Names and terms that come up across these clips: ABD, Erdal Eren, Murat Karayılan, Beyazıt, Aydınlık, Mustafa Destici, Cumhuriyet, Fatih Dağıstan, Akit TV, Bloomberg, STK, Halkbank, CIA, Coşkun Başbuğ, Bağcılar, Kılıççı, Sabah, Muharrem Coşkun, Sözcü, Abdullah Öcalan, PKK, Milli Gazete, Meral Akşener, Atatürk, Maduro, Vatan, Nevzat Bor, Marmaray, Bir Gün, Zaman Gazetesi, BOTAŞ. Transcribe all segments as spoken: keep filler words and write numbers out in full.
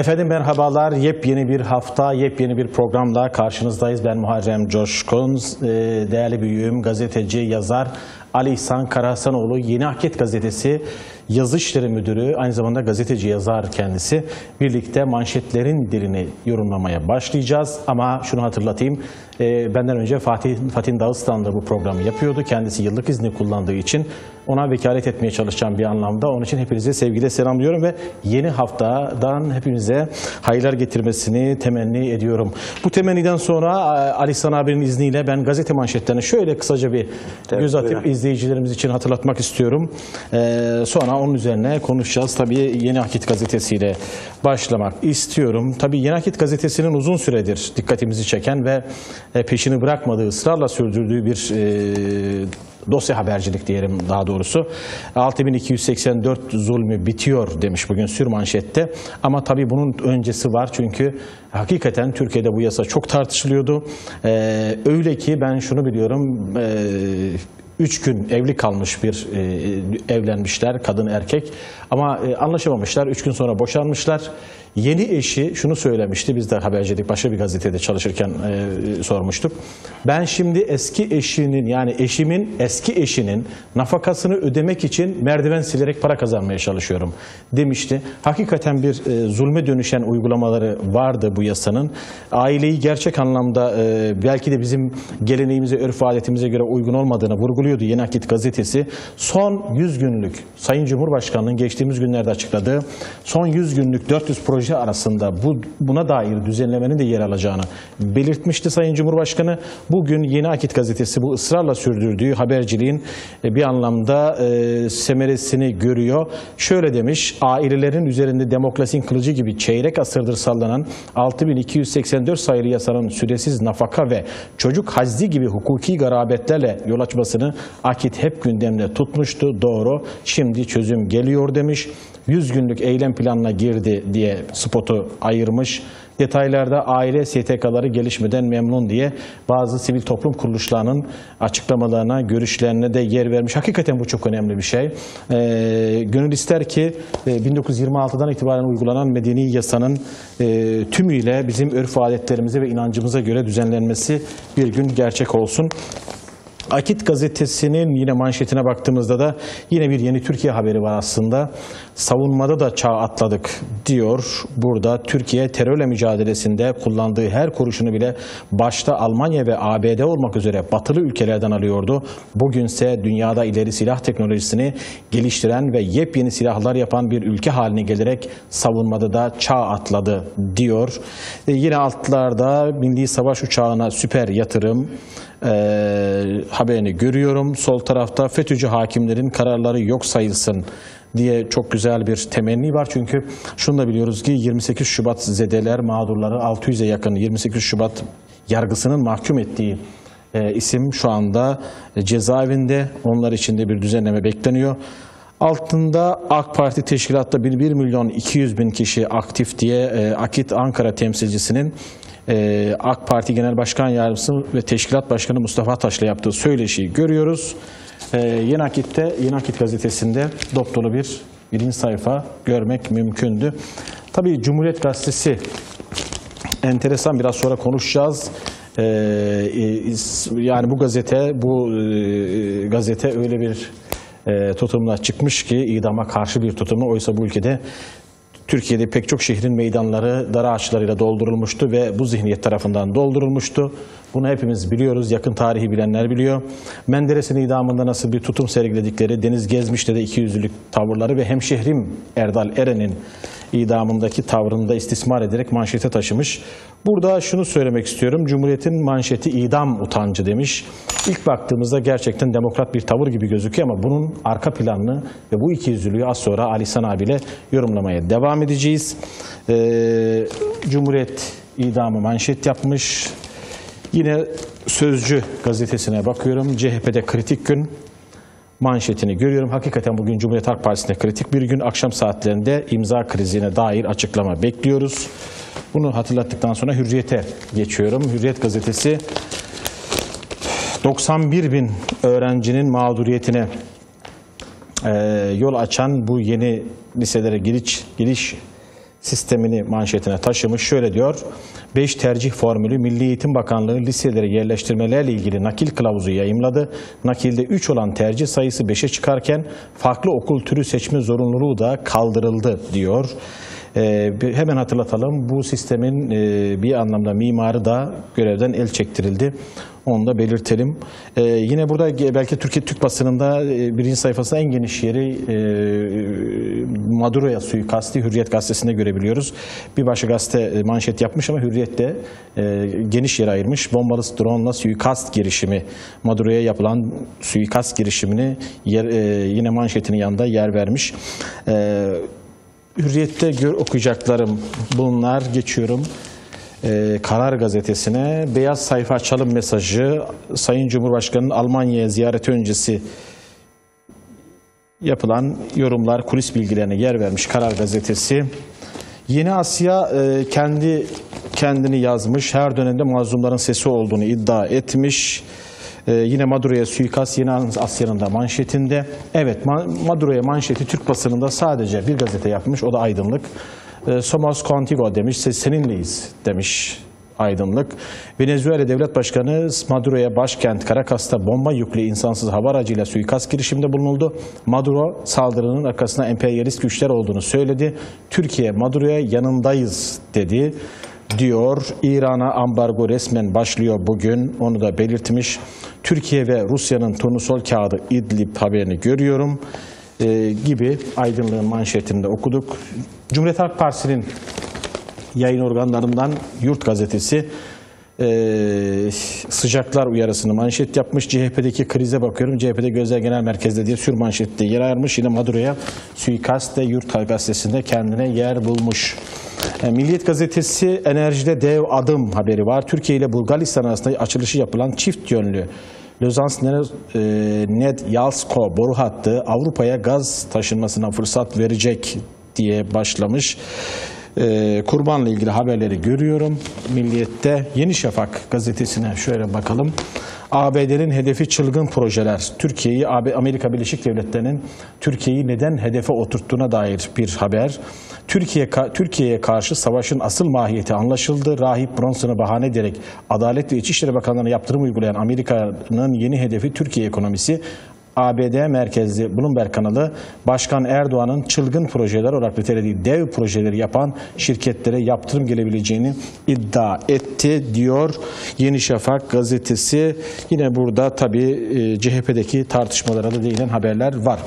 Efendim merhabalar, yepyeni bir hafta, yepyeni bir programla karşınızdayız. Ben Muharrem Coşkun, değerli büyüğüm, gazeteci, yazar Ali İhsan Karahasanoğlu, Yeni Akit Gazetesi yazı işleri müdürü, aynı zamanda gazeteci, yazar kendisi. Birlikte manşetlerin dilini yorumlamaya başlayacağız. Ama şunu hatırlatayım, e, benden önce Fatih, Fatih Dağıstan da bu programı yapıyordu. Kendisi yıllık izni kullandığı için ona vekalet etmeye çalışacağım bir anlamda. Onun için hepinize sevgiyle selamlıyorum ve yeni haftadan hepimize hayırlar getirmesini temenni ediyorum. Bu temenniden sonra Ali İhsan abinin izniyle ben gazete manşetlerini şöyle kısaca bir göz atıp izleyicilerimiz için hatırlatmak istiyorum. E, sonra onun üzerine konuşacağız. Tabii Yeni Akit Gazetesi'yle başlamak istiyorum. Tabii Yeni Akit Gazetesi'nin uzun süredir dikkatimizi çeken ve peşini bırakmadığı, ısrarla sürdürdüğü bir e, dosya habercilik diyelim daha doğrusu. altı bin iki yüz seksen dört zulmü bitiyor demiş bugün sürmanşette. Ama tabii bunun öncesi var çünkü hakikaten Türkiye'de bu yasa çok tartışılıyordu. E, öyle ki ben şunu biliyorum... E, Üç gün evli kalmış bir e, evlenmişler, kadın erkek, ama e, anlaşamamışlar. Üç gün sonra boşanmışlar. Yeni eşi şunu söylemişti, biz de habercilik başka bir gazetede çalışırken e, sormuştuk. Ben şimdi eski eşinin, yani eşimin eski eşinin nafakasını ödemek için merdiven silerek para kazanmaya çalışıyorum demişti. Hakikaten bir e, zulme dönüşen uygulamaları vardı bu yasanın. Aileyi gerçek anlamda e, belki de bizim geleneğimize, örf adetimize göre uygun olmadığını vurguluyor. Yeni Akit Gazetesi son yüz günlük Sayın Cumhurbaşkanı'nın geçtiğimiz günlerde açıkladığı son yüz günlük dört yüz proje arasında bu, buna dair düzenlemenin de yer alacağını belirtmişti Sayın Cumhurbaşkanı. Bugün Yeni Akit Gazetesi bu ısrarla sürdürdüğü haberciliğin bir anlamda e, semeresini görüyor. Şöyle demiş: ailelerin üzerinde demokrasinin kılıcı gibi çeyrek asırdır sallanan altı bin iki yüz seksen dört sayılı yasanın süresiz nafaka ve çocuk haczi gibi hukuki garabetlerle yol açmasını Akit hep gündemde tutmuştu. Doğru, şimdi çözüm geliyor demiş. yüz günlük eylem planına girdi diye spotu ayırmış. Detaylarda aile S T K'ları gelişmeden memnun diye bazı sivil toplum kuruluşlarının açıklamalarına, görüşlerine de yer vermiş. Hakikaten bu çok önemli bir şey. E, gönül ister ki e, bin dokuz yüz yirmi altıdan itibaren uygulanan medeni yasanın e, tümüyle bizim örf adetlerimize ve inancımıza göre düzenlenmesi bir gün gerçek olsun. Akit Gazetesi'nin yine manşetine baktığımızda da yine bir yeni Türkiye haberi var aslında. Savunmada da çağ atladık diyor. Burada Türkiye terörle mücadelesinde kullandığı her kuruşunu bile başta Almanya ve A B D olmak üzere batılı ülkelerden alıyordu. Bugünse dünyada ileri silah teknolojisini geliştiren ve yepyeni silahlar yapan bir ülke haline gelerek savunmada da çağ atladı diyor. E yine altlarda milli savaş uçağına süper yatırım Ee, haberini görüyorum. Sol tarafta FETÖ'cü hakimlerin kararları yok sayılsın diye çok güzel bir temenni var. Çünkü şunu da biliyoruz ki yirmi sekiz Şubat zedeler mağdurları altı yüze yakın yirmi sekiz Şubat yargısının mahkum ettiği e, isim şu anda cezaevinde. Onlar için de bir düzenleme bekleniyor. Altında AK Parti teşkilatta bir milyon iki yüz bin kişi aktif diye e, Akit Ankara temsilcisinin Ee, AK Parti Genel Başkan Yardımcısı ve Teşkilat Başkanı Mustafa Taş'la yaptığı söyleşiyi görüyoruz. Ee, Yeni Akit'te, Yeni Akit Gazetesi'nde dop dolu bir birinci sayfa görmek mümkündü. Tabii Cumhuriyet Gazetesi enteresan, biraz sonra konuşacağız. Ee, yani bu gazete, bu e, gazete öyle bir e, tutumla çıkmış ki, idama karşı bir tutumla. Oysa bu ülkede, Türkiye'de pek çok şehrin meydanları dara ağaçlarıyla doldurulmuştu ve bu zihniyet tarafından doldurulmuştu. Bunu hepimiz biliyoruz, yakın tarihi bilenler biliyor. Menderes'in idamında nasıl bir tutum sergiledikleri, Deniz Gezmiş'te de ikiyüzlülük tavırları ve hemşehrim Erdal Eren'in idamındaki tavrını da istismar ederek manşete taşımış. Burada şunu söylemek istiyorum, Cumhuriyet'in manşeti idam utancı demiş. İlk baktığımızda gerçekten demokrat bir tavır gibi gözüküyor ama bunun arka planını ve bu ikiyüzlülüğü az sonra Ali İhsan abiyle yorumlamaya devam edeceğiz. Ee, Cumhuriyet idamı manşet yapmış. Yine Sözcü gazetesine bakıyorum. C H P'de kritik gün manşetini görüyorum. Hakikaten bugün Cumhuriyet Halk Partisi'nde kritik bir gün. Akşam saatlerinde imza krizine dair açıklama bekliyoruz. Bunu hatırlattıktan sonra Hürriyet'e geçiyorum. Hürriyet gazetesi doksan bir bin öğrencinin mağduriyetine e, yol açan bu yeni liselere giriş, giriş sistemini manşetine taşımış. Şöyle diyor: beş tercih formülü Milli Eğitim Bakanlığı liselere yerleştirmelerle ilgili nakil kılavuzu yayımladı. Nakilde üç olan tercih sayısı beşe çıkarken farklı okul türü seçme zorunluluğu da kaldırıldı diyor. Ee, hemen hatırlatalım, bu sistemin e, bir anlamda mimarı da görevden el çektirildi. Onu da belirtelim. Ee, yine burada belki Türkiye Türk basınında e, birinci sayfasında en geniş yeri e, Maduro'ya suikasti Hürriyet gazetesinde görebiliyoruz. Bir başka gazete manşet yapmış ama Hürriyet de e, geniş yer ayırmış. Bombalı drone'la suikast girişimi, Maduro'ya yapılan suikast girişimini yer, e, yine manşetinin yanında yer vermiş. E, Hürriyet'te okuyacaklarım bunlar. Geçiyorum Ee, Karar Gazetesi'ne. Beyaz sayfa açalım mesajı, Sayın Cumhurbaşkanı'nın Almanya'ya ziyareti öncesi yapılan yorumlar, kulis bilgilerine yer vermiş Karar Gazetesi. Yeni Asya e, kendi kendini yazmış, her dönemde mazlumların sesi olduğunu iddia etmiş. Ee, yine Maduro'ya suikast Yeni Asya'nın da manşetinde. Evet, Maduro'ya manşeti Türk basınında sadece bir gazete yapmış, o da Aydınlık. E, Somos Contigo demiş, seninleyiz demiş Aydınlık. Venezuela Devlet Başkanı Maduro'ya başkent Caracas'ta bomba yüklü insansız hava aracıyla suikast girişiminde bulunuldu. Maduro saldırının arkasında emperyalist güçler olduğunu söyledi. Türkiye Maduro'ya yanındayız dedi diyor. İran'a ambargo resmen başlıyor bugün, onu da belirtmiş. Türkiye ve Rusya'nın turnusol kağıdı İdlib haberini görüyorum e, gibi Aydınlığın manşetinde okuduk. Cumhuriyet Halk Partisi'nin yayın organlarından Yurt Gazetesi e, sıcaklar uyarısını manşet yapmış. C H P'deki krize bakıyorum, C H P'de gözler genel merkezde diye sür manşette yer ayırmış. Yine Maduro'ya suikast de Yurt Gazetesi'nde kendine yer bulmuş. Milliyet Gazetesi enerjide dev adım haberi var. Türkiye ile Bulgaristan arasında açılışı yapılan çift yönlü Lozans-Ned-Yalsko boru hattı Avrupa'ya gaz taşınmasına fırsat verecek diye başlamış. Kurbanla ilgili haberleri görüyorum Milliyet'te. Yeni Şafak gazetesine şöyle bakalım. A B D'nin hedefi çılgın projeler. Türkiye'yi Amerika Birleşik Devletleri'nin Türkiye'yi neden hedefe oturttuğuna dair bir haber. Türkiye Türkiye'ye karşı savaşın asıl mahiyeti anlaşıldı. Rahip Brunson'u bahane ederek Adalet ve İçişleri Bakanlığı'na yaptırım uygulayan Amerika'nın yeni hedefi Türkiye ekonomisi. A B D merkezli Bloomberg kanalı, Başkan Erdoğan'ın çılgın projeler olarak nitelediği dev projeleri yapan şirketlere yaptırım gelebileceğini iddia etti diyor Yeni Şafak gazetesi. Yine burada tabii C H P'deki tartışmalara da değinen haberler var.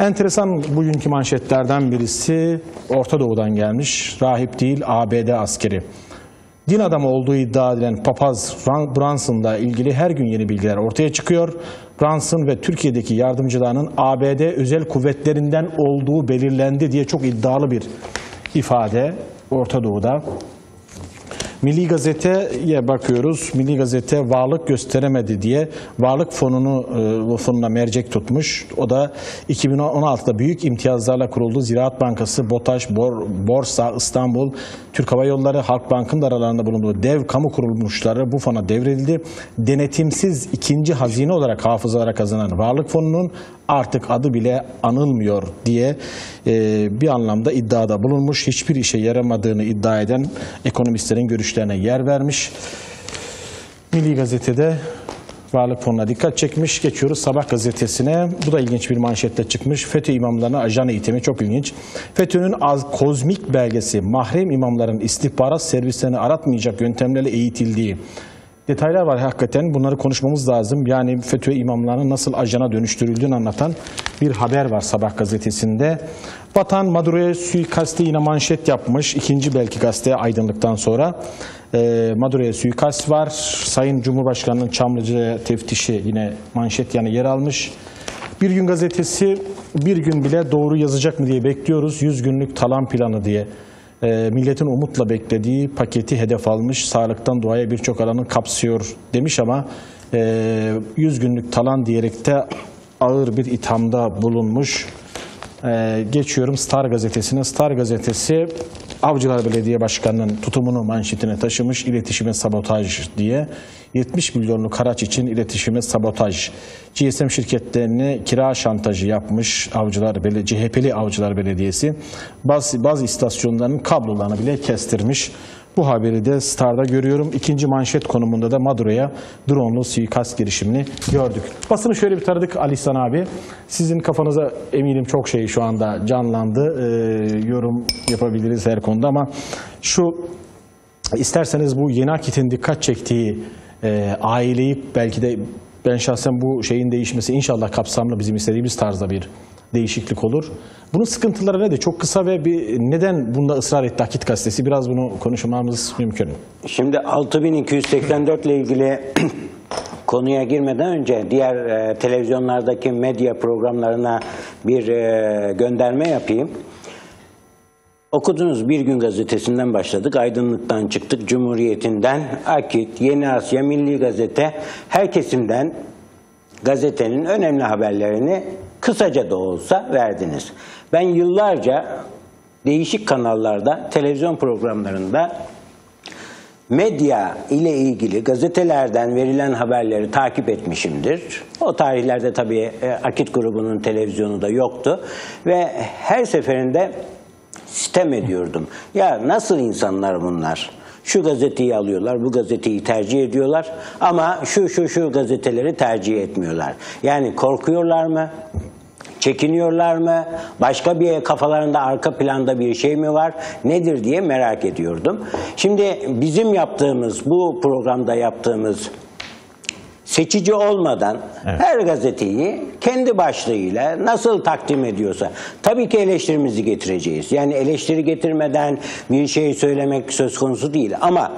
Enteresan bugünkü manşetlerden birisi Orta Doğu'dan gelmiş. Rahip değil A B D askeri. Din adamı olduğu iddia edilen papaz Brunson'la ilgili her gün yeni bilgiler ortaya çıkıyor. Brunson ve Türkiye'deki yardımcılarının A B D özel kuvvetlerinden olduğu belirlendi diye çok iddialı bir ifade Orta Doğu'da. Milli Gazete'ye bakıyoruz. Milli Gazete varlık gösteremedi diye varlık fonunu e, fonuna mercek tutmuş. O da iki bin on altıda büyük imtiyazlarla kuruldu. Ziraat Bankası, BOTAŞ, Bor, Borsa, İstanbul, Türk Hava Yolları, Halkbank'ın da aralarında bulunduğu dev kamu kuruluşları bu fona devredildi. Denetimsiz ikinci hazine olarak hafızalara kazanan varlık fonunun artık adı bile anılmıyor diye e, bir anlamda iddiada bulunmuş. Hiçbir işe yaramadığını iddia eden ekonomistlerin görüşlerine yer vermiş. Milli Gazete'de varlık fonuna dikkat çekmiş. Geçiyoruz Sabah gazetesine. Bu da ilginç bir manşetle çıkmış. FETÖ imamlarına ajan eğitimi, çok ilginç. FETÖ'nün az kozmik belgesi mahrem imamların istihbarat servislerini aratmayacak yöntemlerle eğitildiği. Detaylar var hakikaten. Bunları konuşmamız lazım. Yani FETÖ imamlarının nasıl ajana dönüştürüldüğünü anlatan bir haber var Sabah gazetesinde. Vatan Maduro'ya suikastı yine manşet yapmış. İkinci belki gazete Aydınlık'tan sonra. E, Maduro'ya suikast var. Sayın Cumhurbaşkanı'nın Çamlıca'ya teftişi yine manşet yani yer almış. Bir Gün gazetesi, bir gün bile doğru yazacak mı diye bekliyoruz. yüz günlük talan planı diye. E, milletin umutla beklediği paketi hedef almış. Sağlıktan doğaya birçok alanı kapsıyor demiş ama e, yüz günlük talan diyerek de ağır bir ithamda bulunmuş. E, geçiyorum Star gazetesine. Star gazetesi Avcılar Belediye Başkanı'nın tutumunu manşetine taşımış, iletişime sabotaj diye. yetmiş milyonlu Karaç için iletişime sabotaj. G S M şirketlerini kira şantajı yapmış Avcılar Bele C H P'li Avcılar Belediyesi. Bazı, bazı istasyonların kablolarını bile kestirmiş. Bu haberi de Star'da görüyorum. İkinci manşet konumunda da Maduro'ya drone'lu suikast girişimini gördük. Basını şöyle bir taradık Ali İhsan abi. Sizin kafanıza eminim çok şey şu anda canlandı. Ee, yorum yapabiliriz her konuda ama şu isterseniz bu Yeni Akit'in dikkat çektiği e, aileyi belki de ben şahsen bu şeyin değişmesi inşallah kapsamlı bizim istediğimiz tarzda bir değişiklik olur. Bunun sıkıntıları ne de çok kısa ve bir neden bunda ısrar etti Akit Gazetesi? Biraz bunu konuşmamız mümkün. Şimdi altı bin iki yüz seksen dört ile ilgili konuya girmeden önce diğer e, televizyonlardaki medya programlarına bir e, gönderme yapayım. Okudunuz, Bir Gün gazetesinden başladık, Aydınlık'tan çıktık, Cumhuriyet'inden, Akit, Yeni Asya, Milli Gazete, her kesimden gazetenin önemli haberlerini kısaca da olsa verdiniz. Ben yıllarca değişik kanallarda, televizyon programlarında medya ile ilgili gazetelerden verilen haberleri takip etmişimdir. O tarihlerde tabii Akit grubunun televizyonu da yoktu ve her seferinde sitem ediyordum. Ya nasıl insanlar bunlar? Şu gazeteyi alıyorlar, bu gazeteyi tercih ediyorlar ama şu şu şu gazeteleri tercih etmiyorlar. Yani korkuyorlar mı? Çekiniyorlar mı? Başka bir kafalarında, arka planda bir şey mi var? Nedir diye merak ediyordum. Şimdi bizim yaptığımız, bu programda yaptığımız seçici olmadan evet, her gazeteyi kendi başlığıyla nasıl takdim ediyorsa tabii ki eleştirimizi getireceğiz. Yani eleştiri getirmeden bir şey söylemek söz konusu değil ama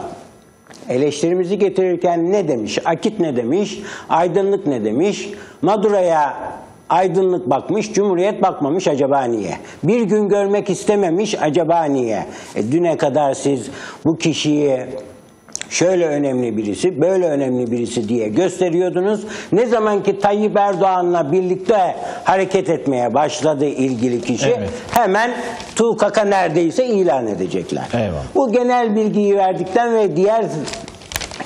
eleştirimizi getirirken ne demiş? Akit ne demiş? Aydınlık ne demiş? Maduro'ya Aydınlık bakmış, Cumhuriyet bakmamış, acaba niye? Bir Gün görmek istememiş, acaba niye? E, düne kadar siz bu kişiyi şöyle önemli birisi, böyle önemli birisi diye gösteriyordunuz. Ne zaman ki Tayyip Erdoğan'la birlikte hareket etmeye başladı ilgili kişi, evet, hemen T U K K neredeyse ilan edecekler. Eyvallah. Bu genel bilgiyi verdikten ve diğer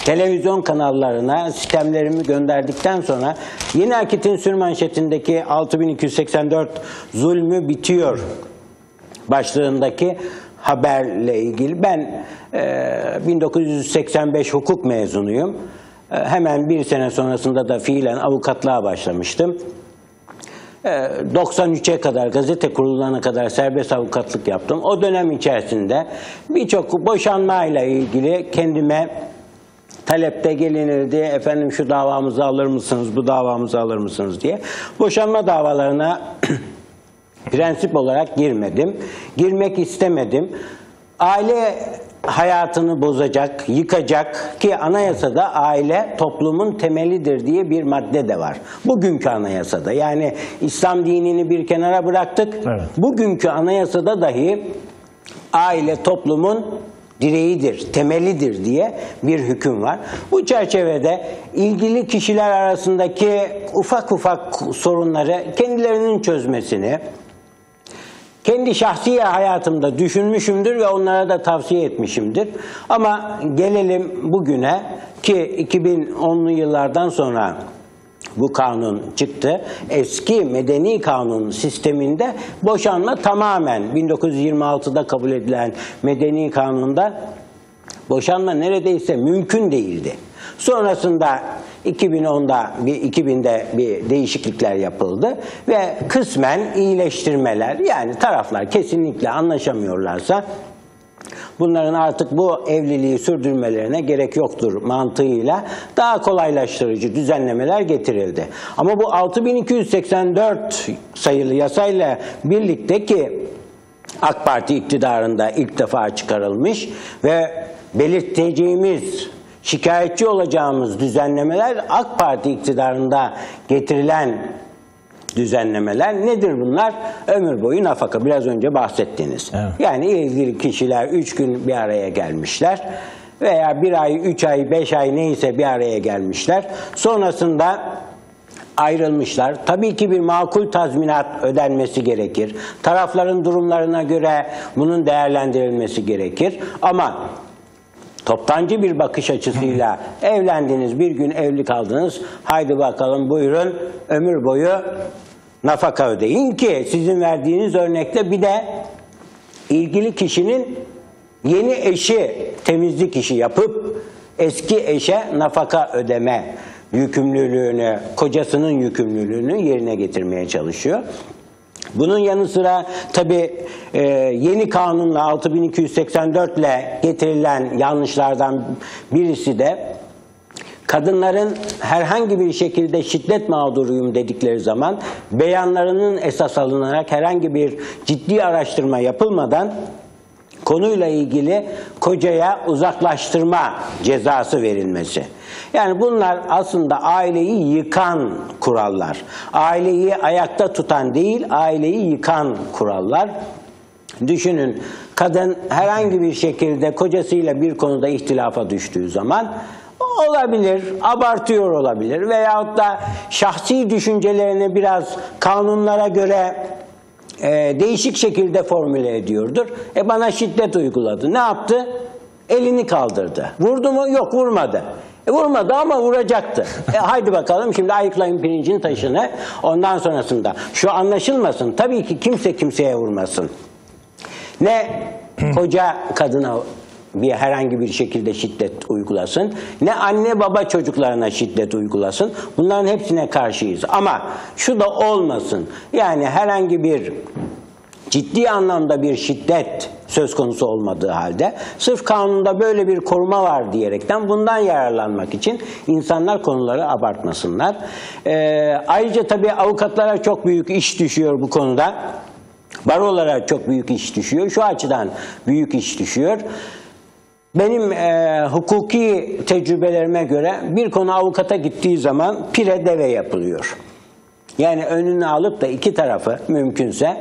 televizyon kanallarına sistemlerimi gönderdikten sonra Yeni Akit'in sürmanşetindeki altı bin iki yüz seksen dört zulmü bitiyor başlığındaki haberle ilgili ben e, bin dokuz yüz seksen beş hukuk mezunuyum. E, hemen bir sene sonrasında da fiilen avukatlığa başlamıştım. E, doksan üçe kadar, gazete kurulana kadar serbest avukatlık yaptım. O dönem içerisinde birçok boşanmayla ilgili kendime talepte gelinirdi. Efendim şu davamızı alır mısınız, bu davamızı alır mısınız diye. Boşanma davalarına prensip olarak girmedim. Girmek istemedim. Aile hayatını bozacak, yıkacak ki anayasada aile toplumun temelidir diye bir madde de var. Bugünkü anayasada, yani İslam dinini bir kenara bıraktık. Evet. Bugünkü anayasada dahi aile toplumun direğidir, temelidir diye bir hüküm var. Bu çerçevede ilgili kişiler arasındaki ufak ufak sorunları kendilerinin çözmesini kendi şahsi hayatımda düşünmüşümdür ve onlara da tavsiye etmişimdir. Ama gelelim bugüne ki iki bin onlu yıllardan sonra bu kanun çıktı. Eski medeni kanun sisteminde boşanma tamamen bin dokuz yüz yirmi altıda kabul edilen medeni kanunda boşanma neredeyse mümkün değildi. Sonrasında iki bin onda bir iki binde bir değişiklikler yapıldı ve kısmen iyileştirmeler, yani taraflar kesinlikle anlaşamıyorlarsa bunların artık bu evliliği sürdürmelerine gerek yoktur mantığıyla daha kolaylaştırıcı düzenlemeler getirildi. Ama bu altı bin iki yüz seksen dört sayılı yasayla birlikte ki AK Parti iktidarında ilk defa çıkarılmış ve belirteceğimiz, şikayetçi olacağımız düzenlemeler AK Parti iktidarında getirilen düzenlemeler. Nedir bunlar? Ömür boyu nafaka, biraz önce bahsettiğiniz. Evet. Yani ilgili kişiler üç gün bir araya gelmişler veya bir ay, üç ay, beş ay neyse bir araya gelmişler. Sonrasında ayrılmışlar. Tabii ki bir makul tazminat ödenmesi gerekir. Tarafların durumlarına göre bunun değerlendirilmesi gerekir. Ama toptancı bir bakış açısıyla evlendiniz, bir gün evli kaldınız, haydi bakalım buyurun ömür boyu nafaka ödeyin ki sizin verdiğiniz örnekte bir de ilgili kişinin yeni eşi temizlik işi yapıp eski eşe nafaka ödeme yükümlülüğünü, kocasının yükümlülüğünü yerine getirmeye çalışıyor. Bunun yanı sıra tabii e, yeni kanunla altı bin iki yüz seksen dört ile getirilen yanlışlardan birisi de kadınların herhangi bir şekilde şiddet mağduruyum dedikleri zaman beyanlarının esas alınarak herhangi bir ciddi araştırma yapılmadan konuyla ilgili kocaya uzaklaştırma cezası verilmesi. Yani bunlar aslında aileyi yıkan kurallar. Aileyi ayakta tutan değil, aileyi yıkan kurallar. Düşünün, kadın herhangi bir şekilde kocasıyla bir konuda ihtilafa düştüğü zaman olabilir, abartıyor olabilir veyahut da şahsi düşüncelerini biraz kanunlara göre Ee, değişik şekilde formüle ediyordur. E bana şiddet uyguladı. Ne yaptı? Elini kaldırdı. Vurdu mu? Yok, vurmadı. E vurmadı ama vuracaktı. E haydi bakalım şimdi ayıklayın pirincin taşını. Ondan sonrasında şu anlaşılmasın. Tabii ki kimse kimseye vurmasın. Ne koca kadına bir herhangi bir şekilde şiddet uygulasın, ne anne baba çocuklarına şiddet uygulasın. Bunların hepsine karşıyız. Ama şu da olmasın. Yani herhangi bir ciddi anlamda bir şiddet söz konusu olmadığı halde sırf kanunda böyle bir koruma var diyerekten bundan yararlanmak için insanlar konuları abartmasınlar. Ee, ayrıca tabii avukatlara çok büyük iş düşüyor bu konuda. Barolara çok büyük iş düşüyor. Şu açıdan büyük iş düşüyor. Benim e, hukuki tecrübelerime göre bir konu avukata gittiği zaman pire deve yapılıyor. Yani önünü alıp da iki tarafı mümkünse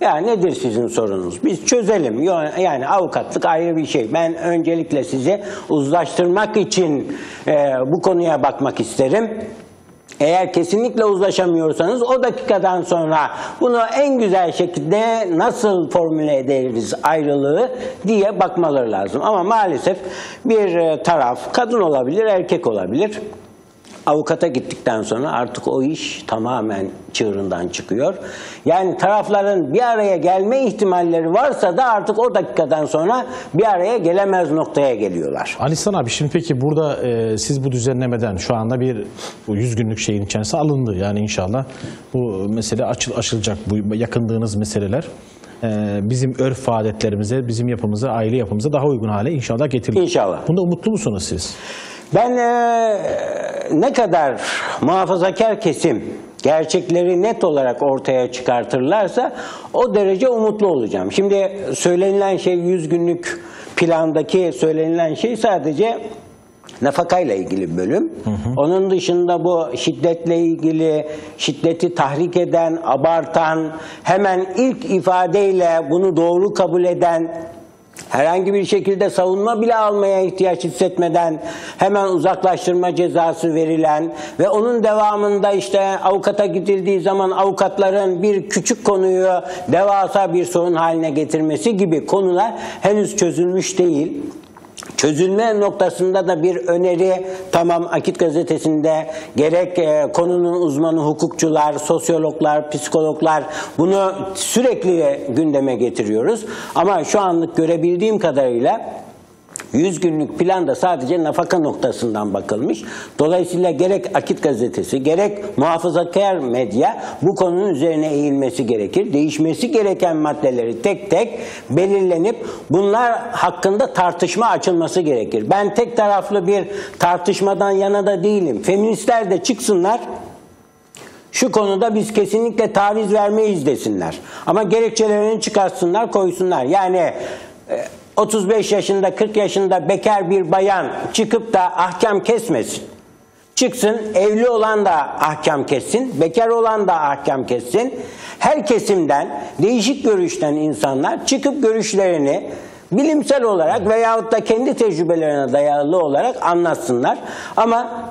ya nedir sizin sorunuz? Biz çözelim. Yani avukatlık ayrı bir şey. Ben öncelikle sizi uzlaştırmak için e, bu konuya bakmak isterim. Eğer kesinlikle uzlaşamıyorsanız o dakikadan sonra bunu en güzel şekilde nasıl formüle ederiz ayrılığı diye bakmaları lazım. Ama maalesef bir taraf kadın olabilir, erkek olabilir. Avukata gittikten sonra artık o iş tamamen çığırından çıkıyor. Yani tarafların bir araya gelme ihtimalleri varsa da artık o dakikadan sonra bir araya gelemez noktaya geliyorlar. Ali İhsan abi, şimdi peki burada e, siz bu düzenlemeden şu anda bir yüz günlük şeyin içerisine alındı. Yani inşallah bu mesele açıl, aşılacak, bu yakındığınız meseleler bizim örf adetlerimize, bizim yapımıza, aile yapımıza daha uygun hale inşallah getirilir. İnşallah. Bunda umutlu musunuz siz? Ben e, ne kadar muhafazakar kesim gerçekleri net olarak ortaya çıkartırlarsa o derece umutlu olacağım. Şimdi söylenilen şey, yüz günlük plandaki söylenilen şey sadece nafakayla ilgili bir bölüm. Hı hı. Onun dışında bu şiddetle ilgili, şiddeti tahrik eden, abartan, hemen ilk ifadeyle bunu doğru kabul eden, herhangi bir şekilde savunma bile almaya ihtiyaç hissetmeden hemen uzaklaştırma cezası verilen ve onun devamında işte avukata gidildiği zaman avukatların bir küçük konuyu devasa bir sorun haline getirmesi gibi konular henüz çözülmüş değil. Çözülme noktasında da bir öneri, tamam, Akit Gazetesi'nde gerek e, konunun uzmanı hukukçular, sosyologlar, psikologlar bunu sürekli gündeme getiriyoruz. Ama şu anlık görebildiğim kadarıyla yüz günlük planda sadece nafaka noktasından bakılmış. Dolayısıyla gerek Akit Gazetesi, gerek muhafazakar medya bu konunun üzerine eğilmesi gerekir. Değişmesi gereken maddeleri tek tek belirlenip bunlar hakkında tartışma açılması gerekir. Ben tek taraflı bir tartışmadan yana da değilim. Feministler de çıksınlar, şu konuda biz kesinlikle taviz vermeyiz desinler. Ama gerekçelerini çıkartsınlar, koysunlar. Yani otuz beş yaşında, kırk yaşında bekar bir bayan çıkıp da ahkam kesmesin. Çıksın, evli olan da ahkam kessin, bekar olan da ahkam kessin. Her kesimden, değişik görüşten insanlar çıkıp görüşlerini bilimsel olarak veyahut da kendi tecrübelerine dayalı olarak anlatsınlar. Ama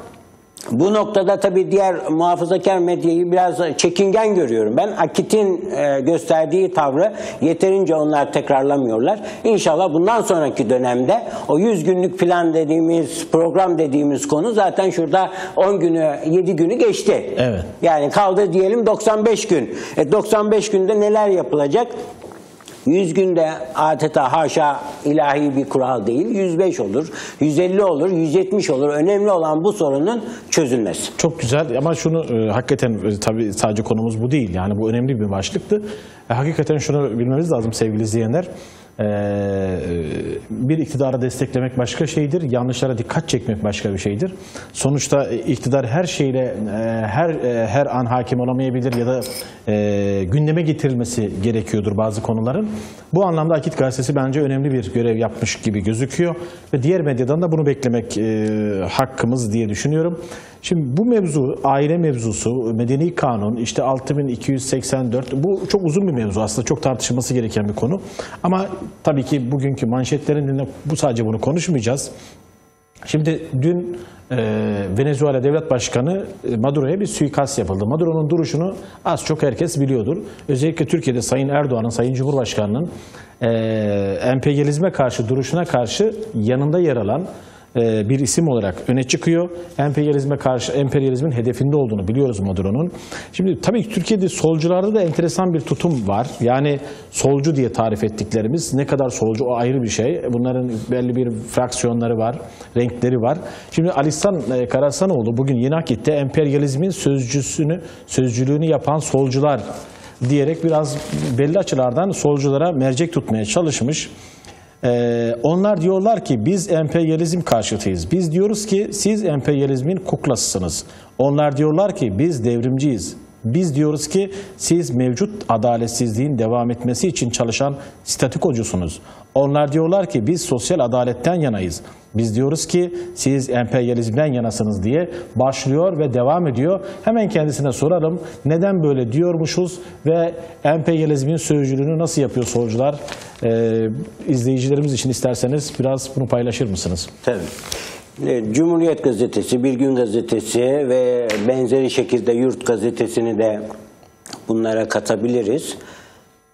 Bu noktada tabii diğer muhafazakar medyayı biraz çekingen görüyorum. Ben Akit'in gösterdiği tavrı yeterince onlar tekrarlamıyorlar. İnşallah bundan sonraki dönemde o yüz günlük plan dediğimiz, program dediğimiz konu zaten şurada on günü, yedi günü geçti. Evet. Yani kaldı diyelim doksan beş gün. E doksan beş günde neler yapılacak? yüz günde adeta haşa ilahi bir kural değil, yüz beş olur, yüz elli olur, yüz yetmiş olur. Önemli olan bu sorunun çözülmesi. Çok güzel ama şunu e, hakikaten e, tabii sadece konumuz bu değil. Yani bu önemli bir başlıktı. E, hakikaten şunu bilmemiz lazım sevgili izleyenler. E, bir iktidarı desteklemek başka şeydir. Yanlışlara dikkat çekmek başka bir şeydir. Sonuçta e, iktidar her şeyle e, her e, her an hakim olamayabilir ya da e, gündeme getirilmesi gerekiyordur bazı konuların. Bu anlamda Akit Gazetesi bence önemli bir görev yapmış gibi gözüküyor ve diğer medyadan da bunu beklemek e, hakkımız diye düşünüyorum. Şimdi bu mevzu, aile mevzusu, medeni kanun, işte altı bin iki yüz seksen dört, bu çok uzun bir mevzu aslında, çok tartışılması gereken bir konu. Ama tabii ki bugünkü manşetlerinde bu sadece bunu konuşmayacağız. Şimdi dün e, Venezuela Devlet Başkanı Maduro'ya bir suikast yapıldı. Maduro'nun duruşunu az çok herkes biliyordur. Özellikle Türkiye'de Sayın Erdoğan'ın, Sayın Cumhurbaşkanı'nın e, emperyalizme karşı duruşuna karşı yanında yer alan bir isim olarak öne çıkıyor. Emperyalizme karşı, emperyalizmin hedefinde olduğunu biliyoruz Maduro'nun. Şimdi tabii ki Türkiye'de solcularda da enteresan bir tutum var. Yani solcu diye tarif ettiklerimiz, ne kadar solcu o ayrı bir şey. Bunların belli bir fraksiyonları var, renkleri var. Şimdi Ali İhsan Karahasanoğlu bugün Yeni Akit'te emperyalizmin sözcüsünü, sözcülüğünü yapan solcular diyerek biraz belli açılardan solculara mercek tutmaya çalışmış. Ee, onlar diyorlar ki biz emperyalizm karşıtıyız. Biz diyoruz ki siz emperyalizmin kuklasısınız. Onlar diyorlar ki biz devrimciyiz. Biz diyoruz ki siz mevcut adaletsizliğin devam etmesi için çalışan statikocusunuz. Onlar diyorlar ki biz sosyal adaletten yanayız. Biz diyoruz ki siz emperyalizmden yanasınız diye başlıyor ve devam ediyor. Hemen kendisine soralım, neden böyle diyormuşuz ve emperyalizmin sözcülüğünü nasıl yapıyor solcular? Ee, izleyicilerimiz için isterseniz biraz bunu paylaşır mısınız? Tabii. Cumhuriyet Gazetesi, Bir Gün Gazetesi ve benzeri şekilde Yurt Gazetesi'ni de bunlara katabiliriz.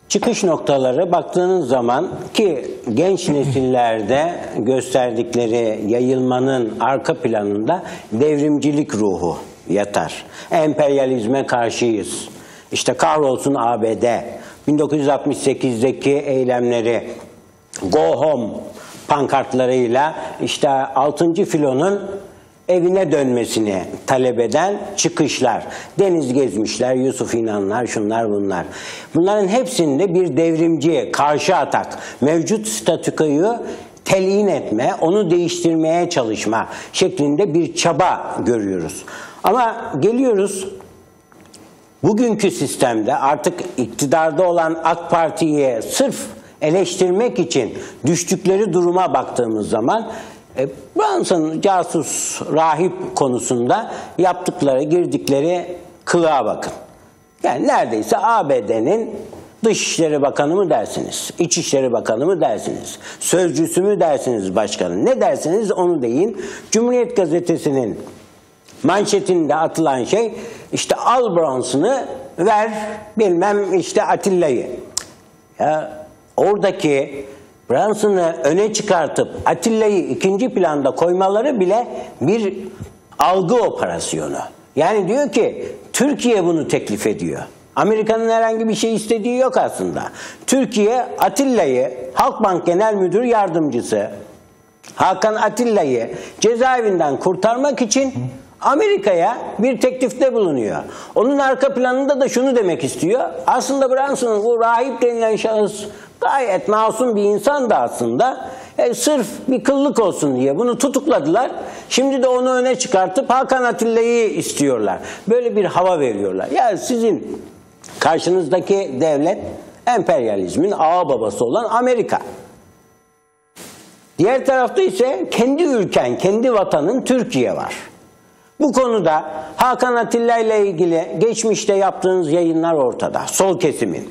Çıkış noktaları baktığınız zaman ki genç nesillerde gösterdikleri yayılmanın arka planında devrimcilik ruhu yatar. Emperyalizme karşıyız. İşte kahrolsun A B D, bin dokuz yüz altmış sekizdeki eylemleri, go home pankartlarıyla işte altıncı filonun evine dönmesini talep eden çıkışlar. Deniz Gezmişler, Yusuf İnanlar, şunlar bunlar. Bunların hepsinde bir devrimci, karşı atak, mevcut statükoyu telin etme, onu değiştirmeye çalışma şeklinde bir çaba görüyoruz. Ama geliyoruz bugünkü sistemde artık iktidarda olan AK Parti'yi sırf eleştirmek için düştükleri duruma baktığımız zaman e, Brunson'un casus rahip konusunda yaptıkları, girdikleri kılığa bakın. Yani neredeyse A B D'nin Dışişleri Bakanı mı dersiniz, İçişleri Bakanı mı dersiniz, sözcüsü mü dersiniz başkanı, ne dersiniz onu deyin. Cumhuriyet Gazetesi'nin manşetinde atılan şey işte al Brunson'u ver bilmem işte Atilla'yı. Ya oradaki Brunson'u öne çıkartıp Atilla'yı ikinci planda koymaları bile bir algı operasyonu. Yani diyor ki Türkiye bunu teklif ediyor. Amerika'nın herhangi bir şey istediği yok aslında. Türkiye Atilla'yı, Halkbank Genel Müdür Yardımcısı Hakan Atilla'yı cezaevinden kurtarmak için Amerika'ya bir teklifte bulunuyor. Onun arka planında da şunu demek istiyor. Aslında Brunson'un bu rahip denilen şahıs gayet masum bir insan da aslında. E, sırf bir kıllık olsun diye bunu tutukladılar. Şimdi de onu öne çıkartıp Hakan Atilla'yı istiyorlar. Böyle bir hava veriyorlar. Ya sizin karşınızdaki devlet emperyalizmin ağababası olan Amerika. Diğer tarafta ise kendi ülken, kendi vatanın Türkiye var. Bu konuda Hakan Atilla ile ilgili geçmişte yaptığınız yayınlar ortada. Sol kesimin.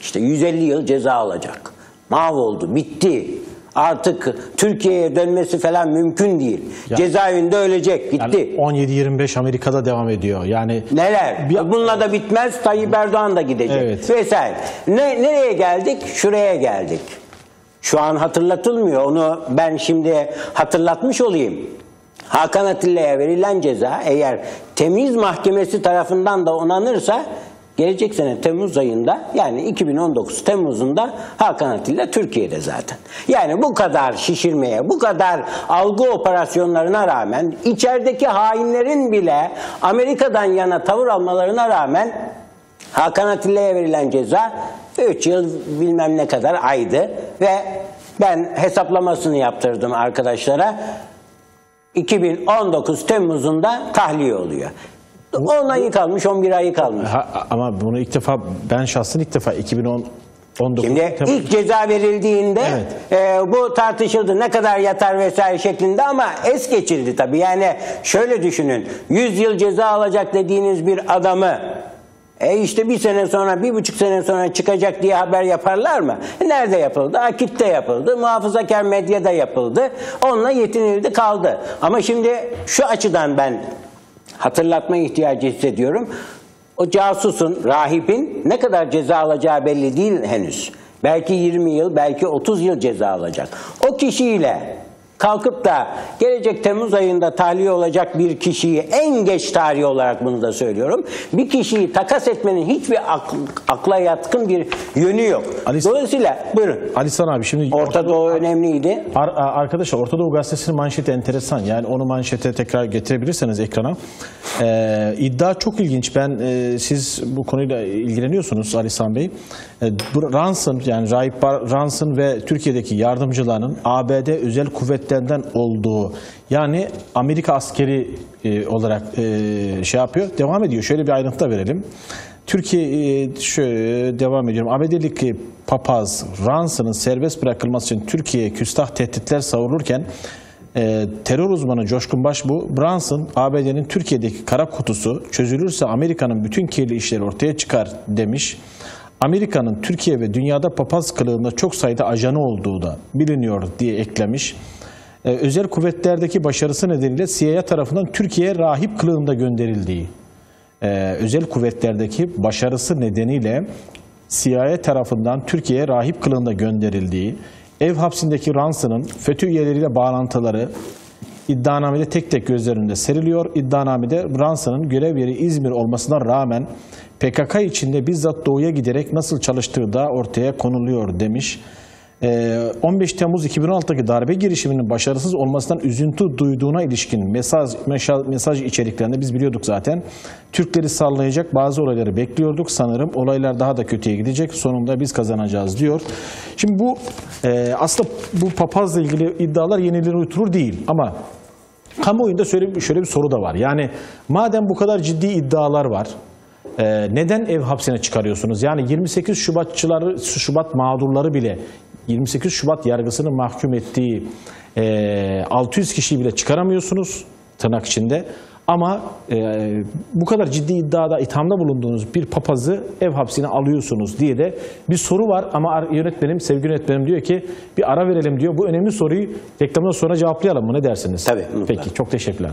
İşte yüz elli yıl ceza alacak. Mahvoldu, bitti. artık Türkiye'ye dönmesi falan mümkün değil. Yani, cezaevinde ölecek, gitti. Yani on yedi yirmi beş Amerika'da devam ediyor. Yani neler? Bir... Bununla da bitmez. Tayyip Erdoğan da gidecek. Evet. Vesaire. Ne, nereye geldik? Şuraya geldik. Şu an hatırlatılmıyor. Onu ben şimdi hatırlatmış olayım. Hakan Atilla'ya verilen ceza eğer temyiz mahkemesi tarafından da onanırsa gelecek sene Temmuz ayında, yani iki bin on dokuz Temmuz'unda Hakan Atilla Türkiye'de zaten. Yani bu kadar şişirmeye, bu kadar algı operasyonlarına rağmen, içerideki hainlerin bile Amerika'dan yana tavır almalarına rağmen Hakan Atilla'ya verilen ceza üç yıl bilmem ne kadar aydı ve ben hesaplamasını yaptırdım arkadaşlara. iki bin on dokuz Temmuz'unda tahliye oluyor. on ayı kalmış, on bir ayı kalmış. Ha, ama bunu ilk defa, ben şahsen ilk defa iki bin on dokuz Şimdi ilk, ilk ceza verildiğinde evet. e, bu tartışıldı. Ne kadar yatar vesaire şeklinde ama es geçildi tabii. Yani şöyle düşünün. yüz yıl ceza alacak dediğiniz bir adamı e işte bir sene sonra, bir buçuk sene sonra çıkacak diye haber yaparlar mı? Nerede yapıldı? Akit'te yapıldı. Muhafazakar medyada yapıldı. Onunla yetinildi, kaldı. Ama şimdi şu açıdan ben hatırlatma ihtiyacı hissediyorum. O casusun, rahibin ne kadar ceza alacağı belli değil henüz. Belki yirmi yıl, belki otuz yıl ceza alacak. O kişiyle kalkıp da gelecek Temmuz ayında tahliye olacak bir kişiyi, en geç tarih olarak bunu da söylüyorum, bir kişiyi takas etmenin hiçbir akl, akla yatkın bir yönü yok. Ali, dolayısıyla buyurun. Ali İhsan abi şimdi Orta Doğu önemliydi. Ar arkadaşlar Orta Doğu Gazetesi'nin manşeti enteresan. Yani onu manşete tekrar getirebilirseniz ekrana. Ee, iddia çok ilginç. Ben e, siz bu konuyla ilgileniyorsunuz Ali İhsan Bey. E, Brunson, yani Rahip Brunson ve Türkiye'deki yardımcılarının A B D özel kuvvet olduğu, yani Amerika askeri e, olarak e, şey yapıyor, devam ediyor. Şöyle bir ayrıntı verelim. Türkiye e, şöyle devam ediyorum. A B D'lik papaz Brunson'ın serbest bırakılması için Türkiye'ye küstah tehditler savururken e, terör uzmanı Coşkun Başbuğ, Brunson A B D'nin Türkiye'deki kara kutusu çözülürse Amerika'nın bütün kirli işleri ortaya çıkar demiş. Amerika'nın Türkiye ve dünyada papaz kılığında çok sayıda ajanı olduğu da biliniyor diye eklemiş. Ee, özel kuvvetlerdeki başarısı nedeniyle C I A tarafından Türkiye'ye rahip kılığında gönderildiği, ee, özel kuvvetlerdeki başarısı nedeniyle C I A tarafından Türkiye'ye rahip kılığında gönderildiği, ev hapsindeki Rans'ın FETÖ üyeleriyle bağlantıları iddianamede tek tek göz önünde seriliyor. İddianamede Rans'ın görev yeri İzmir olmasına rağmen P K K içinde bizzat doğuya giderek nasıl çalıştığı da ortaya konuluyor demiş. on beş Temmuz iki bin on altı'daki darbe girişiminin başarısız olmasından üzüntü duyduğuna ilişkin mesaj, mesaj içeriklerinde biz biliyorduk zaten. Türkleri sallayacak bazı olayları bekliyorduk. Sanırım olaylar daha da kötüye gidecek. Sonunda biz kazanacağız diyor. Şimdi bu e, aslında bu papazla ilgili iddialar yenileri uyturur değil ama kamuoyunda şöyle, şöyle bir soru da var. Yani madem bu kadar ciddi iddialar var, e, neden ev hapsine çıkarıyorsunuz? Yani yirmi sekiz Şubatçıları, Şubat mağdurları bile yirmi sekiz Şubat yargısını mahkum ettiği e, altı yüz kişiyi bile çıkaramıyorsunuz tırnak içinde. Ama e, bu kadar ciddi iddiada, ithamda bulunduğunuz bir papazı ev hapsine alıyorsunuz diye de bir soru var. Ama yönetmenim, sevgili yönetmenim diyor ki bir ara verelim diyor. Bu önemli soruyu reklamdan sonra cevaplayalım mı? Ne dersiniz? Tabii. Peki, lütfen. Çok teşekkürler.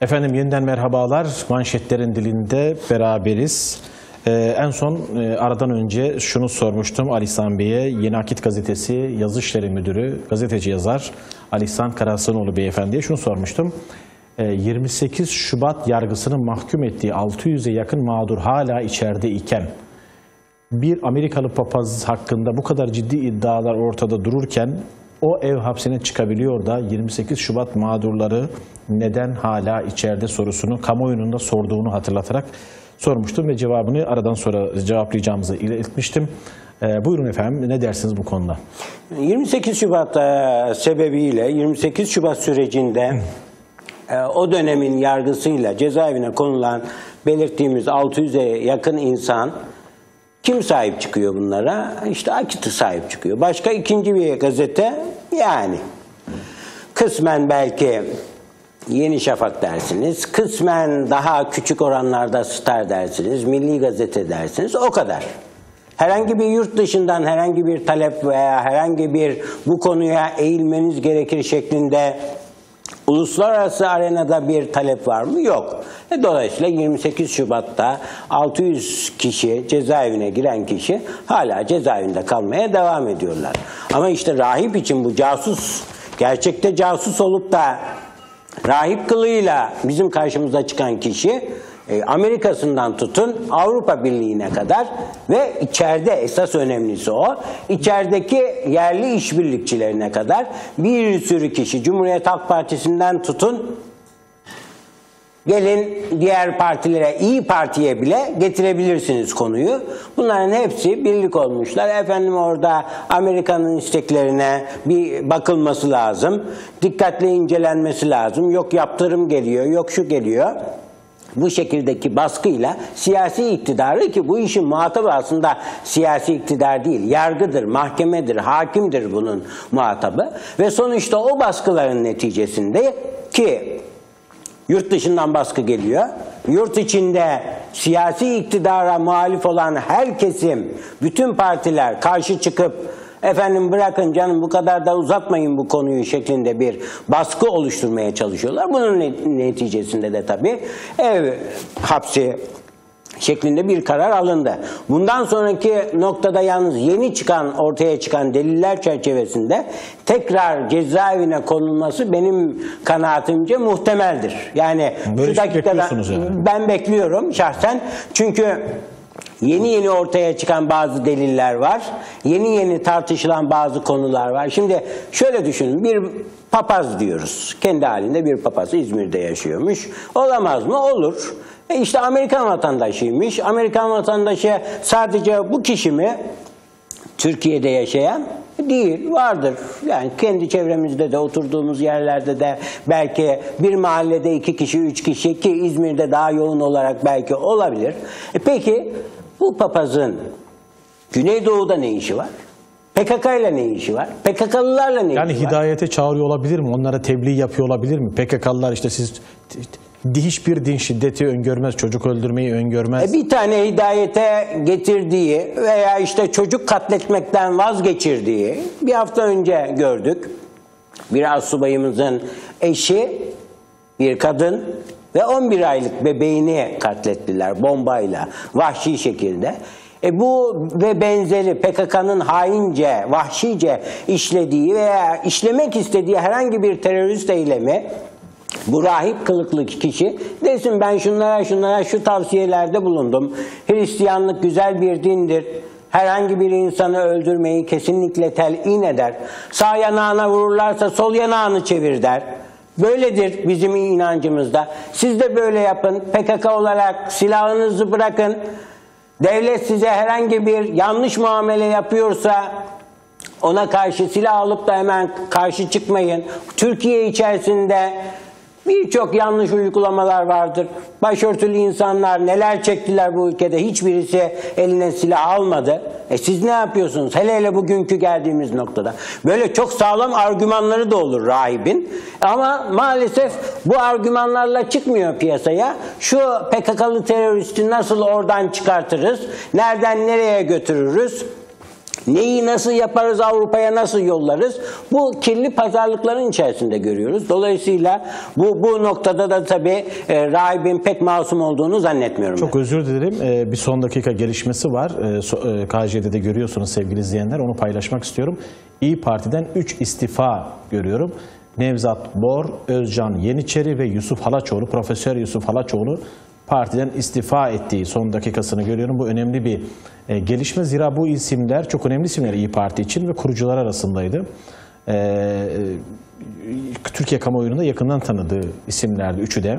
Efendim yeniden merhabalar. Manşetlerin dilinde beraberiz. Ee, en son e, aradan önce şunu sormuştum Ali İhsan Bey'e. Yeni Akit Gazetesi Yazı İşleri Müdürü, gazeteci yazar Ali İhsan Karahasanoğlu Beyefendi'ye şunu sormuştum. E, yirmi sekiz Şubat yargısının mahkum ettiği altı yüze yakın mağdur hala içeride iken bir Amerikalı papaz hakkında bu kadar ciddi iddialar ortada dururken o ev hapsine çıkabiliyor da yirmi sekiz Şubat mağdurları neden hala içeride sorusunu kamuoyunun da sorduğunu hatırlatarak sormuştum ve cevabını aradan sonra cevaplayacağımızı iletmiştim. Ee, buyurun efendim, ne dersiniz bu konuda? yirmi sekiz Şubat sebebiyle yirmi sekiz Şubat sürecinde o dönemin yargısıyla cezaevine konulan belirttiğimiz altı yüze yakın insan, kim sahip çıkıyor bunlara? İşte Akit'i sahip çıkıyor. Başka ikinci bir gazete yani. Kısmen belki Yeni Şafak dersiniz, kısmen daha küçük oranlarda Star dersiniz, Milli Gazete dersiniz, o kadar. Herhangi bir yurt dışından herhangi bir talep veya herhangi bir bu konuya eğilmeniz gerekir şeklinde uluslararası arenada bir talep var mı? Yok. Dolayısıyla yirmi sekiz Şubat'ta altı yüz kişi, cezaevine giren kişi hala cezaevinde kalmaya devam ediyorlar. Ama işte rahip için bu casus, gerçekte casus olup da rahip kılığıyla bizim karşımıza çıkan kişi Amerika'sından tutun Avrupa Birliği'ne kadar ve içeride, esas önemlisi o, içerideki yerli işbirlikçilerine kadar bir sürü kişi, Cumhuriyet Halk Partisi'nden tutun gelin diğer partilere, İyi Parti'ye bile getirebilirsiniz konuyu. Bunların hepsi birlik olmuşlar. Efendim orada Amerika'nın isteklerine bir bakılması lazım. Dikkatle incelenmesi lazım. Yok yaptırım geliyor, yok şu geliyor. Bu şekildeki baskıyla siyasi iktidarı, ki bu işin muhatabı aslında siyasi iktidar değil, yargıdır, mahkemedir, hakimdir bunun muhatabı. Ve sonuçta o baskıların neticesinde, ki yurt dışından baskı geliyor, yurt içinde siyasi iktidara muhalif olan her kesim, bütün partiler karşı çıkıp efendim bırakın canım bu kadar da uzatmayın bu konuyu şeklinde bir baskı oluşturmaya çalışıyorlar. Bunun neticesinde de tabii ev hapsi şeklinde bir karar alındı. Bundan sonraki noktada yalnız yeni çıkan, ortaya çıkan deliller çerçevesinde tekrar cezaevine konulması benim kanaatimce muhtemeldir. Yani şu dakikada ben bekliyorum şahsen, çünkü yeni yeni ortaya çıkan bazı deliller var. Yeni yeni tartışılan bazı konular var. Şimdi şöyle düşünün. Bir papaz diyoruz. Kendi halinde bir papaz. İzmir'de yaşıyormuş. Olamaz mı? Olur. E işte Amerikan vatandaşıymış. Amerikan vatandaşı sadece bu kişi mi? Türkiye'de yaşayan değil, vardır. Yani kendi çevremizde de, oturduğumuz yerlerde de belki bir mahallede iki kişi, üç kişi, ki İzmir'de daha yoğun olarak belki olabilir. E peki bu papazın Güneydoğu'da ne işi var? P K K ile ne işi var? P K K'lılarla ne yani işi var? Yani hidayete çağırıyor olabilir mi? Onlara tebliğ yapıyor olabilir mi? P K K'lılar işte siz... Hiçbir din şiddeti öngörmez, çocuk öldürmeyi öngörmez. Bir tane hidayete getirdiği veya işte çocuk katletmekten vazgeçirdiği, bir hafta önce gördük, bir astsubayımızın eşi bir kadın ve on bir aylık bebeğini katlettiler bombayla, vahşi şekilde. E bu ve benzeri P K K'nın haince, vahşice işlediği veya işlemek istediği herhangi bir terörist eylemi, bu rahip kılıklı kişi desin ben şunlara şunlara şu tavsiyelerde bulundum. Hristiyanlık güzel bir dindir. Herhangi bir insanı öldürmeyi kesinlikle telin eder. Sağ yanağına vururlarsa sol yanağını çevir der. Böyledir bizim inancımızda. Siz de böyle yapın. P K K olarak silahınızı bırakın. Devlet size herhangi bir yanlış muamele yapıyorsa ona karşı silah alıp da hemen karşı çıkmayın. Türkiye içerisinde birçok yanlış uygulamalar vardır. Başörtülü insanlar neler çektiler bu ülkede, hiçbirisi eline silah almadı. E siz ne yapıyorsunuz? Hele hele bugünkü geldiğimiz noktada. Böyle çok sağlam argümanları da olur rahibin. Ama maalesef bu argümanlarla çıkmıyor piyasaya. Şu P K K'lı teröristi nasıl oradan çıkartırız? Nereden nereye götürürüz? Neyi nasıl yaparız, Avrupa'ya nasıl yollarız? Bu kirli pazarlıkların içerisinde görüyoruz. Dolayısıyla bu bu noktada da tabii e, rahibin pek masum olduğunu zannetmiyorum. Çok ben. Özür dilerim. E, bir son dakika gelişmesi var. E, K J'de de görüyorsunuz sevgili izleyenler. Onu paylaşmak istiyorum. İyi Parti'den üç istifa görüyorum. Nevzat Bor, Özcan Yeniçeri ve Yusuf Halaçoğlu, Profesör Yusuf Halaçoğlu partiden istifa ettiği son dakikasını görüyorum. Bu önemli bir e, gelişme. Zira bu isimler çok önemli isimler İYİ Parti için ve kurucular arasındaydı. E, e, Türkiye kamuoyunda yakından tanıdığı isimlerdi. Üçü de.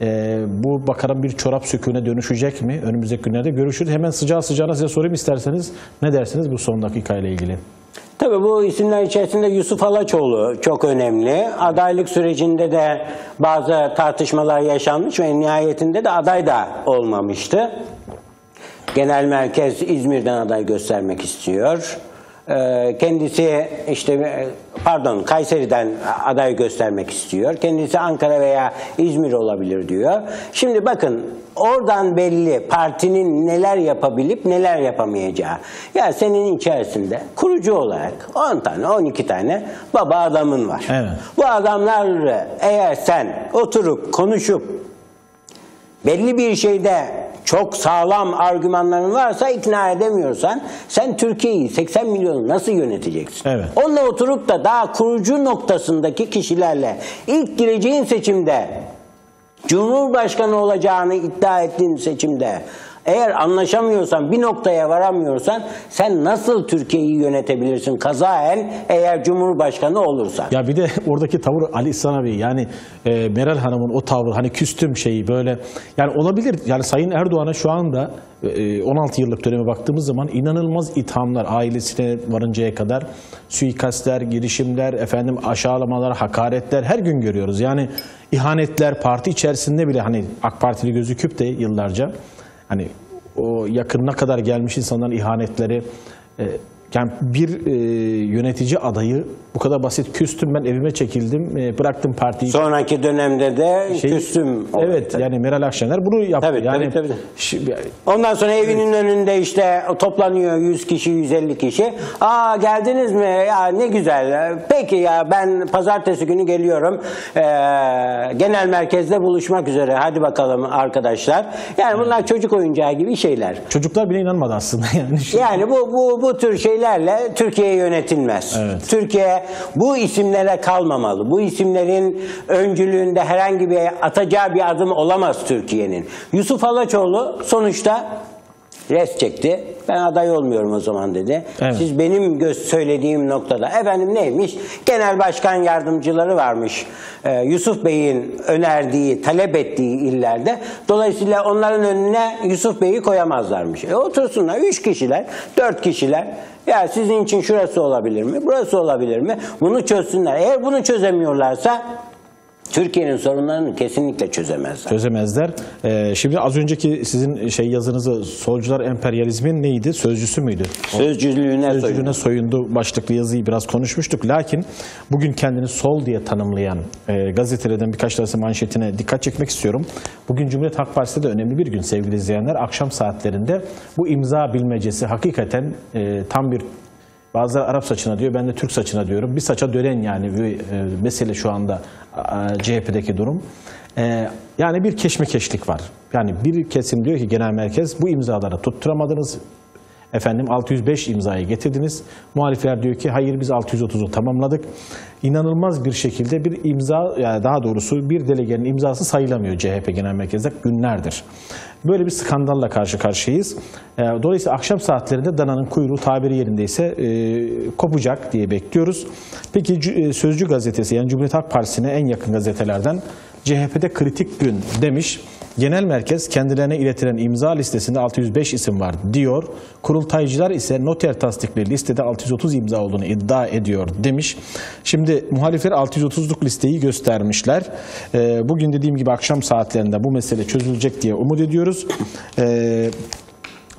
E, bu bakalım bir çorap söküğüne dönüşecek mi? Önümüzdeki günlerde görüşürüz. Hemen sıcağı sıcağına size sorayım isterseniz. Ne dersiniz bu son dakikayla ilgili? Tabii bu isimler içerisinde Yusuf Halaçoğlu çok önemli. Adaylık sürecinde de bazı tartışmalar yaşanmış ve nihayetinde de aday da olmamıştı. Genel merkez İzmir'den aday göstermek istiyor. Kendisi işte pardon Kayseri'den aday göstermek istiyor. Kendisi Ankara veya İzmir olabilir diyor. Şimdi bakın oradan belli partinin neler yapabilip neler yapamayacağı. Ya senin içerisinde kurucu olarak on tane on iki tane baba adamın var. Evet. Bu adamlar eğer sen oturup konuşup belli bir şeyde çok sağlam argümanların varsa ikna edemiyorsan sen Türkiye'yi seksen milyonu nasıl yöneteceksin? Evet. Onunla oturup da daha kurucu noktasındaki kişilerle ilk gireceğin seçimde Cumhurbaşkanı olacağını iddia ettiğin seçimde eğer anlaşamıyorsan, bir noktaya varamıyorsan sen nasıl Türkiye'yi yönetebilirsin kazaen eğer Cumhurbaşkanı olursan? Ya bir de oradaki tavır Ali İhsan abi, yani e, Meral Hanım'ın o tavrı, hani küstüm şeyi böyle, yani olabilir. Yani Sayın Erdoğan'a şu anda e, on altı yıllık döneme baktığımız zaman inanılmaz ithamlar, ailesine varıncaya kadar suikastler, girişimler, efendim aşağılamalar, hakaretler her gün görüyoruz. Yani ihanetler parti içerisinde bile, hani AK Partili gözüküp de yıllarca hani o yakınına kadar gelmiş insanların ihanetleri, e, yani bir e, yönetici adayı bu kadar basit küstüm ben, evime çekildim, e, bıraktım partiyi. Sonraki dönemde de şey, küstüm. Evet tabii. Yani Meral Akşener bunu yaptı. Tabii, yani, tabii, tabii. Şimdi, ondan sonra evinin evet. önünde işte toplanıyor yüz kişi yüz elli kişi. Aa geldiniz mi? Ya ne güzel. Peki ya ben pazartesi günü geliyorum. Ee, genel merkezde buluşmak üzere. Hadi bakalım arkadaşlar. Yani bunlar evet. çocuk oyuncağı gibi şeyler. Çocuklar bile inanmadı aslında. Yani, şimdi. yani bu, bu, bu tür şey Türkiye yönetilmez. Evet. Türkiye bu isimlere kalmamalı. Bu isimlerin öncülüğünde herhangi bir atacağı bir adım olamaz Türkiye'nin. Yusuf Halaçoğlu sonuçta res çekti. Ben aday olmuyorum o zaman dedi. Evet. Siz benim göz söylediğim noktada efendim neymiş? Genel başkan yardımcıları varmış. Ee, Yusuf Bey'in önerdiği, talep ettiği illerde. Dolayısıyla onların önüne Yusuf Bey'i koyamazlarmış. E otursunlar üç kişiler, dört kişiler. Ya sizin için şurası olabilir mi? Burası olabilir mi? Bunu çözsünler. Eğer bunu çözemiyorlarsa Türkiye'nin sorunlarını kesinlikle çözemezler. Çözemezler. Ee, şimdi az önceki sizin şey yazınızı, solcular emperyalizmin neydi? Sözcüsü müydü? Sözcülüğüne, Sözcülüğüne soyundu. soyundu başlıklı yazıyı biraz konuşmuştuk. Lakin bugün kendini sol diye tanımlayan e, gazetelerden birkaç tanesi manşetine dikkat çekmek istiyorum. Bugün Cumhuriyet Halk Partisi'de de önemli bir gün sevgili izleyenler. Akşam saatlerinde bu imza bilmecesi hakikaten e, tam bir, bazıları Arap saçına diyor, ben de Türk saçına diyorum. Bir saça dönen yani bir mesele şu anda C H P'deki durum. Yani bir keşmekeşlik var. Yani bir kesim diyor ki genel merkez bu imzaları tutturamadınız. Efendim altı yüz beş imzayı getirdiniz. Muhalifler diyor ki hayır biz altı yüz otuzu tamamladık. İnanılmaz bir şekilde bir imza, yani daha doğrusu bir delegenin imzası sayılamıyor C H P Genel Merkez'de günlerdir. Böyle bir skandalla karşı karşıyayız. Dolayısıyla akşam saatlerinde dananın kuyruğu tabiri yerindeyse e, kopacak diye bekliyoruz. Peki Sözcü gazetesi, yani Cumhuriyet Halk Partisi'ne en yakın gazetelerden C H P'de kritik gün demiş. Genel merkez kendilerine iletilen imza listesinde altı yüz beş isim var diyor. Kurultaycılar ise noter tasdikli listede altı yüz otuz imza olduğunu iddia ediyor demiş. Şimdi muhalifler altı yüz otuzluk listeyi göstermişler. Ee, bugün dediğim gibi akşam saatlerinde bu mesele çözülecek diye umut ediyoruz. Ee,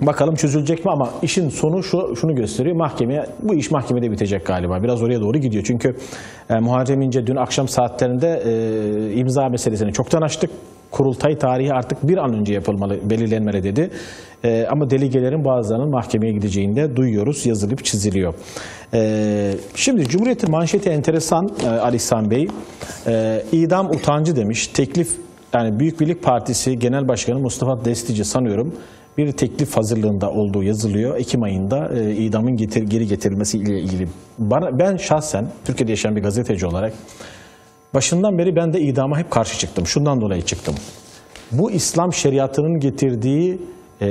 bakalım çözülecek mi, ama işin sonu şu, şunu gösteriyor. Mahkemeye, bu iş mahkemede bitecek galiba. Biraz oraya doğru gidiyor. Çünkü e, Muharrem İnce dün akşam saatlerinde e, imza meselesini çoktan açtık. Kurultay tarihi artık bir an önce yapılmalı, belirlenmeli dedi. Ee, ama delegelerin bazılarının mahkemeye gideceğini de duyuyoruz, yazılıp çiziliyor. Ee, şimdi Cumhuriyet'in manşeti enteresan ee, Ali İhsan Bey. Ee, idam utancı demiş. Teklif, yani Büyük Birlik Partisi Genel Başkanı Mustafa Destici sanıyorum bir teklif hazırlığında olduğu yazılıyor. Ekim ayında e, idamın getir, geri getirilmesi ile ilgili. Bana, ben şahsen Türkiye'de yaşayan bir gazeteci olarak başından beri ben de idama hep karşı çıktım. Şundan dolayı çıktım. Bu İslam şeriatının getirdiği e,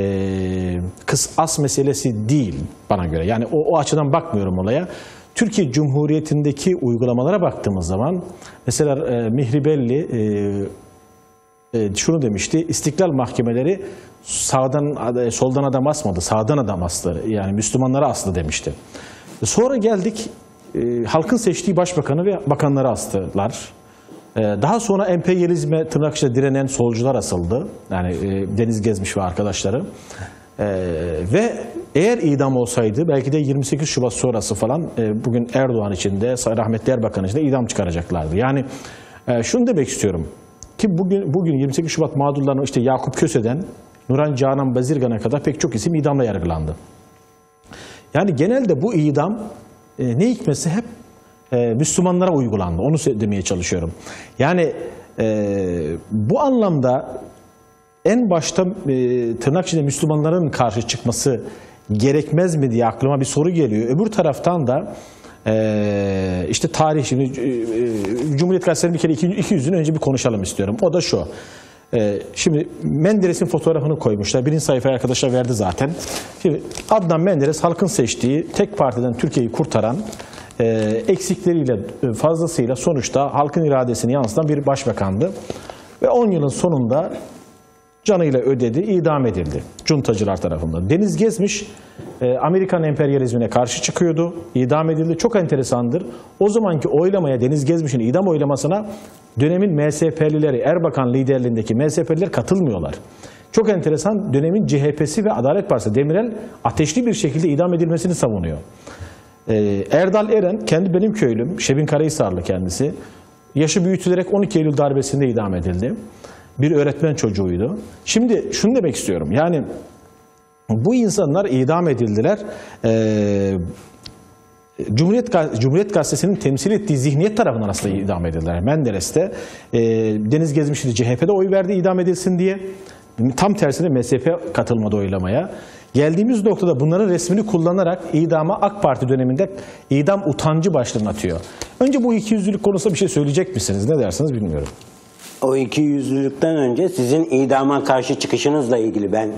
kısas meselesi değil bana göre. Yani o, o açıdan bakmıyorum olaya. Türkiye Cumhuriyeti'ndeki uygulamalara baktığımız zaman mesela e, Mihribelli e, e, şunu demişti. İstiklal mahkemeleri sağdan soldan adam asmadı, sağdan adam astı. Yani Müslümanlara aslı demişti. Sonra geldik. E, halkın seçtiği başbakanı ve bakanları astılar. E, daha sonra emperyalizme tırnak içinde direnen solcular asıldı. Yani e, Deniz Gezmiş ve arkadaşları. E, ve Eğer idam olsaydı belki de yirmi sekiz Şubat sonrası falan e, bugün Erdoğan için de rahmetli Erbakan için de idam çıkaracaklardı. Yani e, şunu demek istiyorum ki bugün bugün yirmi sekiz Şubat mağdurlarının işte Yakup Köse'den Nuran Canan Bazirgan'a kadar pek çok isim idamla yargılandı. Yani genelde bu idam e, ne hikmetse hep e, Müslümanlara uygulandı. Onu demeye çalışıyorum. Yani e, bu anlamda en başta e, tırnak içinde Müslümanların karşı çıkması gerekmez mi diye aklıma bir soru geliyor. Öbür taraftan da e, işte tarih şimdi e, Cumhuriyet Gazetesi'nin bir kere iki, iki yüzünü önce bir konuşalım istiyorum. O da şu. E, şimdi Menderes'in fotoğrafını koymuşlar. Birinci sayfaya arkadaşlar verdi zaten. Şimdi Adnan Menderes halkın seçtiği tek partiden Türkiye'yi kurtaran e, eksikleriyle fazlasıyla sonuçta halkın iradesini yansıtan bir başbakandı. Ve on yılın sonunda canıyla ödedi, idam edildi cuntacılar tarafından. Deniz Gezmiş Amerikan emperyalizmine karşı çıkıyordu, idam edildi. Çok enteresandır. O zamanki oylamaya, Deniz Gezmiş'in idam oylamasına dönemin M S P'lileri, Erbakan liderliğindeki M S P'liler katılmıyorlar. Çok enteresan, dönemin C H P'si ve Adalet Partisi Demirel ateşli bir şekilde idam edilmesini savunuyor. Erdal Eren, kendi benim köylüm, Şebin Karahisarlı kendisi, yaşı büyütülerek on iki Eylül darbesinde idam edildi. Bir öğretmen çocuğuydu. Şimdi şunu demek istiyorum. Yani bu insanlar idam edildiler. Ee, Cumhuriyet, Cumhuriyet Gazetesi'nin temsil ettiği zihniyet tarafından aslında idam edildiler. Menderes'te e, Deniz Gezmiş'ti C H P'de oy verdi idam edilsin diye. Tam tersine M S P katılmadı oylamaya. Geldiğimiz noktada bunların resmini kullanarak idama AK Parti döneminde idam utancı başlığını atıyor. Önce bu ikiyüzlülük konusunda bir şey söyleyecek misiniz? Ne dersiniz bilmiyorum. O iki yüzlülükten önce sizin idama karşı çıkışınızla ilgili ben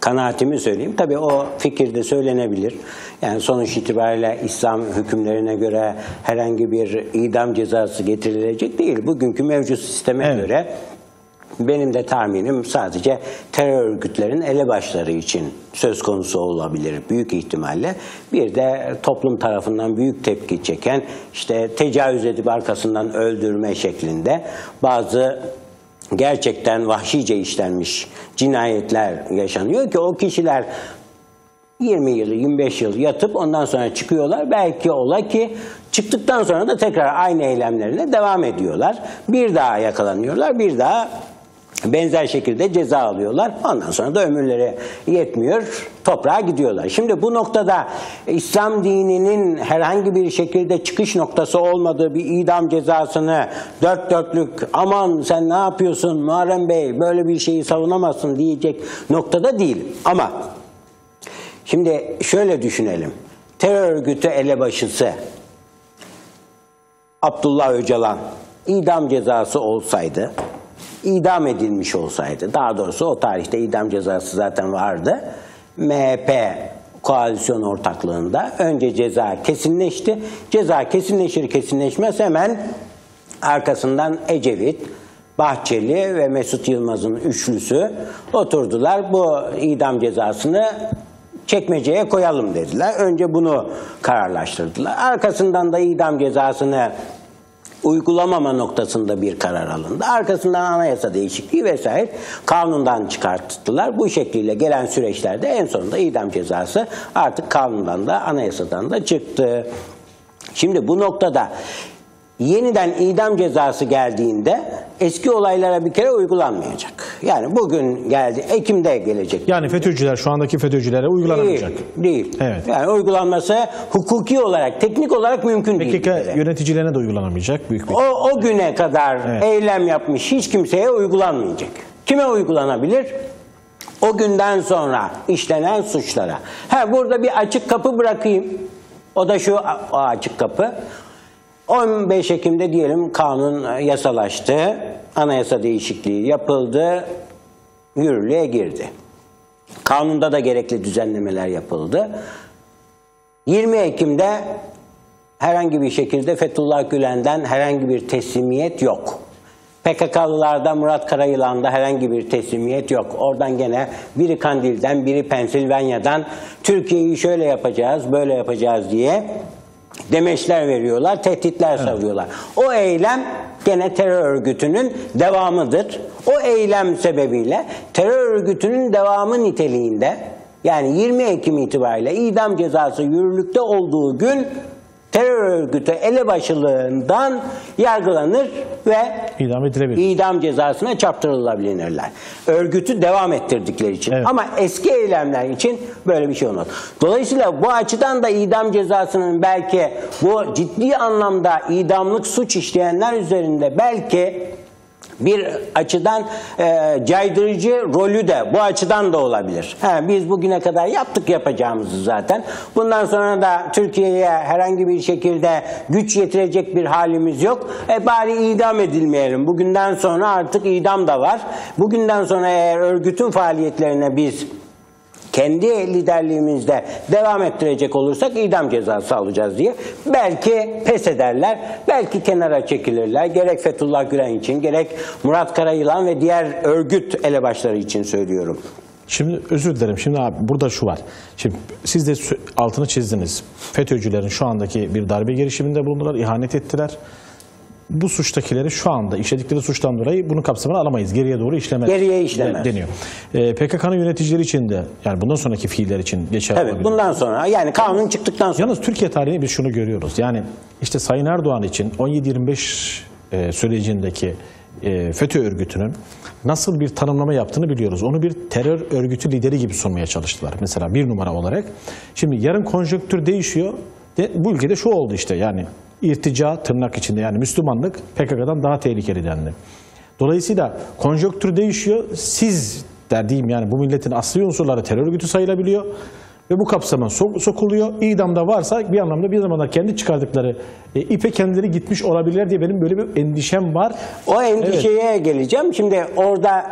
kanaatimi söyleyeyim. Tabii o fikir de söylenebilir. Yani sonuç itibariyle İslam hükümlerine göre herhangi bir idam cezası getirilecek değil. Bugünkü mevcut sisteme evet. göre benim de tahminim sadece terör örgütlerinin elebaşları için söz konusu olabilir büyük ihtimalle. Bir de toplum tarafından büyük tepki çeken işte tecavüz edip arkasından öldürme şeklinde bazı gerçekten vahşice işlenmiş cinayetler yaşanıyor ki o kişiler yirmi yıl, yirmi beş yıl yatıp ondan sonra çıkıyorlar. Belki ola ki çıktıktan sonra da tekrar aynı eylemlerine devam ediyorlar. Bir daha yakalanıyorlar, bir daha benzer şekilde ceza alıyorlar. Ondan sonra da ömürleri yetmiyor. Toprağa gidiyorlar. Şimdi bu noktada İslam dininin herhangi bir şekilde çıkış noktası olmadığı bir idam cezasını dört dörtlük aman sen ne yapıyorsun Muharrem Bey böyle bir şeyi savunamazsın diyecek noktada değil. Ama şimdi şöyle düşünelim. Terör örgütü elebaşısı Abdullah Öcalan idam cezası olsaydı idam edilmiş olsaydı, daha doğrusu o tarihte idam cezası zaten vardı. M H P koalisyon ortaklığında önce ceza kesinleşti. Ceza kesinleşir kesinleşmez hemen arkasından Ecevit, Bahçeli ve Mesut Yılmaz'ın üçlüsü oturdular. Bu idam cezasını çekmeceye koyalım dediler. Önce bunu kararlaştırdılar. Arkasından da idam cezasını uygulamama noktasında bir karar alındı. Arkasından anayasa değişikliği vesaire kanundan çıkarttılar. Bu şekliyle gelen süreçlerde en sonunda idam cezası artık kanundan da anayasadan da çıktı. Şimdi bu noktada yeniden idam cezası geldiğinde eski olaylara bir kere uygulanmayacak. Yani bugün geldi, Ekim'de gelecek. Yani FETÖ'cüler, şu andaki FETÖ'cülere uygulanamayacak. Değil, değil. Evet. Yani uygulanması hukuki olarak, teknik olarak mümkün değil. P K K yöneticilerine de uygulanamayacak. Büyük bir... O, o güne kadar evet. eylem yapmış hiç kimseye uygulanmayacak. Kime uygulanabilir? O günden sonra işlenen suçlara. Ha, burada bir açık kapı bırakayım. O da şu o açık kapı. on beş Ekim'de diyelim kanun yasalaştı, anayasa değişikliği yapıldı, yürürlüğe girdi. Kanunda da gerekli düzenlemeler yapıldı. yirmi Ekim'de herhangi bir şekilde Fethullah Gülen'den herhangi bir teslimiyet yok. P K K'lılarda, Murat Karayılan'da herhangi bir teslimiyet yok. Oradan gene biri Kandil'den, biri Pensilvanya'dan Türkiye'yi şöyle yapacağız, böyle yapacağız diye demeçler veriyorlar, tehditler savuruyorlar. Evet. O eylem gene terör örgütünün devamıdır. O eylem sebebiyle terör örgütünün devamı niteliğinde Yani yirmi Ekim itibariyle idam cezası yürürlükte olduğu gün terör örgütü elebaşılığından yargılanır ve idam edilebilir. İdam cezasına çarptırılabilirler. Örgütü devam ettirdikleri için. Evet. Ama eski eylemler için böyle bir şey olmaz. Dolayısıyla bu açıdan da idam cezasının belki bu ciddi anlamda idamlık suç işleyenler üzerinde belki bir açıdan e, caydırıcı rolü de bu açıdan da olabilir. He, biz bugüne kadar yaptık yapacağımızı zaten. Bundan sonra da Türkiye'ye herhangi bir şekilde güç yetirecek bir halimiz yok. E bari idam edilmeyelim. Bugünden sonra artık idam da var. Bugünden sonra eğer örgütün faaliyetlerine biz kendi liderliğimizde devam ettirecek olursak idam cezası alacağız diye. Belki pes ederler, belki kenara çekilirler. Gerek Fethullah Gülen için, gerek Murat Karayılan ve diğer örgüt elebaşları için söylüyorum. Şimdi özür dilerim. Şimdi abi burada şu var. Şimdi siz de altını çizdiniz. FETÖ'cülerin şu andaki bir darbe girişiminde bulundular, ihanet ettiler. Bu suçtakileri şu anda işledikleri suçtan dolayı bunun kapsamına alamayız. Geriye doğru işlemez. Geriye işlemez. Deniyor. E, P K K'nın yöneticileri için de yani bundan sonraki fiiller için geçerli. Evet, bundan sonra yani kanun çıktıktan sonra. Yalnız Türkiye tarihinde biz şunu görüyoruz. Yani işte Sayın Erdoğan için on yedi yirmi beş e, sürecindeki e, FETÖ örgütünün nasıl bir tanımlama yaptığını biliyoruz. Onu bir terör örgütü lideri gibi sunmaya çalıştılar. Mesela bir numara olarak. Şimdi yarın konjonktür değişiyor. De, bu ülkede şu oldu işte yani. İrtica tırnak içinde yani Müslümanlık P K K'dan daha tehlikeli dendi. Dolayısıyla konjonktür değişiyor. Siz dediğim yani bu milletin asli unsurları terör örgütü sayılabiliyor ve bu kapsama sokuluyor. İdamda varsa bir anlamda bir zamanlar kendi çıkardıkları e, ipe kendileri gitmiş olabilirler diye benim böyle bir endişem var. O endişeye evet. Geleceğim. Şimdi orada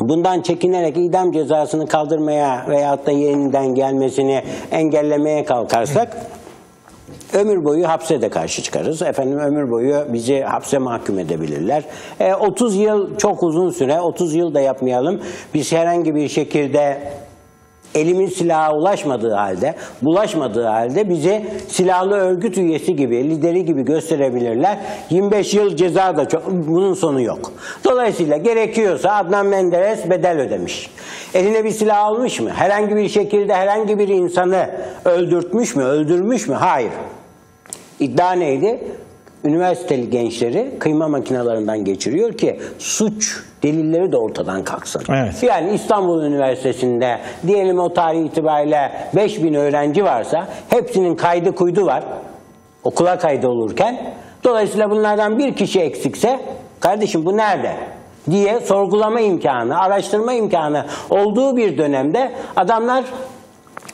bundan çekinerek idam cezasını kaldırmaya veyahut da yeniden gelmesini engellemeye kalkarsak ömür boyu hapse de karşı çıkarız. Efendim ömür boyu bizi hapse mahkum edebilirler. E, otuz yıl çok uzun süre. otuz yıl da yapmayalım. Biz herhangi bir şekilde elimin silaha ulaşmadığı halde, bulaşmadığı halde bizi silahlı örgüt üyesi gibi, lideri gibi gösterebilirler. yirmi beş yıl ceza da çok, bunun sonu yok. Dolayısıyla gerekiyorsa Adnan Menderes bedel ödemiş. Eline bir silah almış mı? Herhangi bir şekilde herhangi bir insanı öldürtmüş mü, öldürmüş mü? Hayır. İddia neydi? Üniversiteli gençleri kıyma makinalarından geçiriyor ki suç delilleri de ortadan kalksın. Evet. Yani İstanbul Üniversitesi'nde diyelim o tarih itibariyle beş bin öğrenci varsa hepsinin kaydı kuydu var. Okula kaydı olurken. Dolayısıyla bunlardan bir kişi eksikse kardeşim bu nerede? Diye sorgulama imkanı, araştırma imkanı olduğu bir dönemde adamlar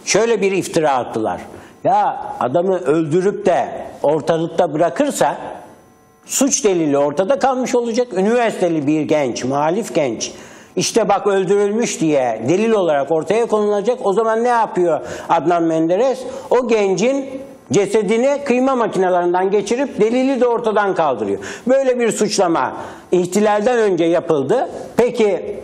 şöyle bir iftira attılar. Ya adamı öldürüp de ortalıkta bırakırsa suç delili ortada kalmış olacak. Üniversiteli bir genç, muhalif genç işte bak öldürülmüş diye delil olarak ortaya konulacak. O zaman ne yapıyor Adnan Menderes? O gencin cesedini kıyma makinelerinden geçirip delili de ortadan kaldırıyor. Böyle bir suçlama ihtilalden önce yapıldı. Peki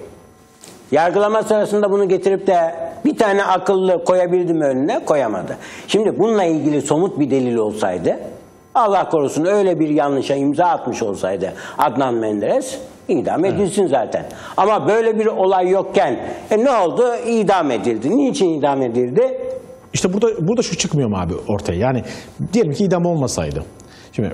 yargılama sırasında bunu getirip de bir tane akıllı koyabildi mi önüne? Koyamadı. Şimdi bununla ilgili somut bir delil olsaydı, Allah korusun öyle bir yanlışa imza atmış olsaydı Adnan Menderes idam edilsin zaten. Ama böyle bir olay yokken e ne oldu? İdam edildi. Niçin idam edildi? İşte burada burada şu çıkmıyor mu abi ortaya? Yani diyelim ki idam olmasaydı. Şimdi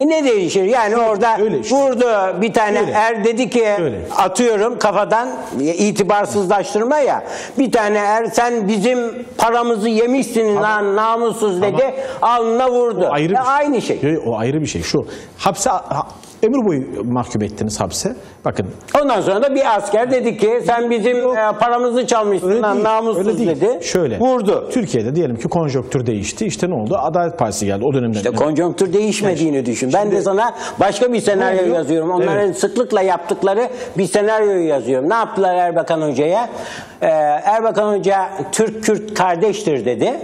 E ne değişir? Yani öyle, orada öyle işte. Vurdu bir tane öyle. Er dedi ki öyle. Atıyorum kafadan itibarsızlaştırma ya bir tane er sen bizim paramızı yemişsin ama, lan namussuz dedi alnına vurdu. Ayrı şey. Aynı şey. O ayrı bir şey. Şu hapse ha, ömür boyu mahkum ettiniz hapse. Bakın. Ondan sonra da bir asker dedi ki sen bizim e, paramızı çalmışsın öyle lan değil, namussuz dedi. Şöyle. Vurdu. Türkiye'de diyelim ki konjonktür değişti. İşte ne oldu? Adalet Partisi geldi o dönemden. İşte konjonktür değişmediğini yani, düşün. Ben şimdi, de sana başka bir senaryo oluyor. Yazıyorum. Onların evet. Sıklıkla yaptıkları bir senaryoyu yazıyorum. Ne yaptılar Erbakan Hoca'ya? Ee, Erbakan Hoca Türk-Kürt kardeştir dedi.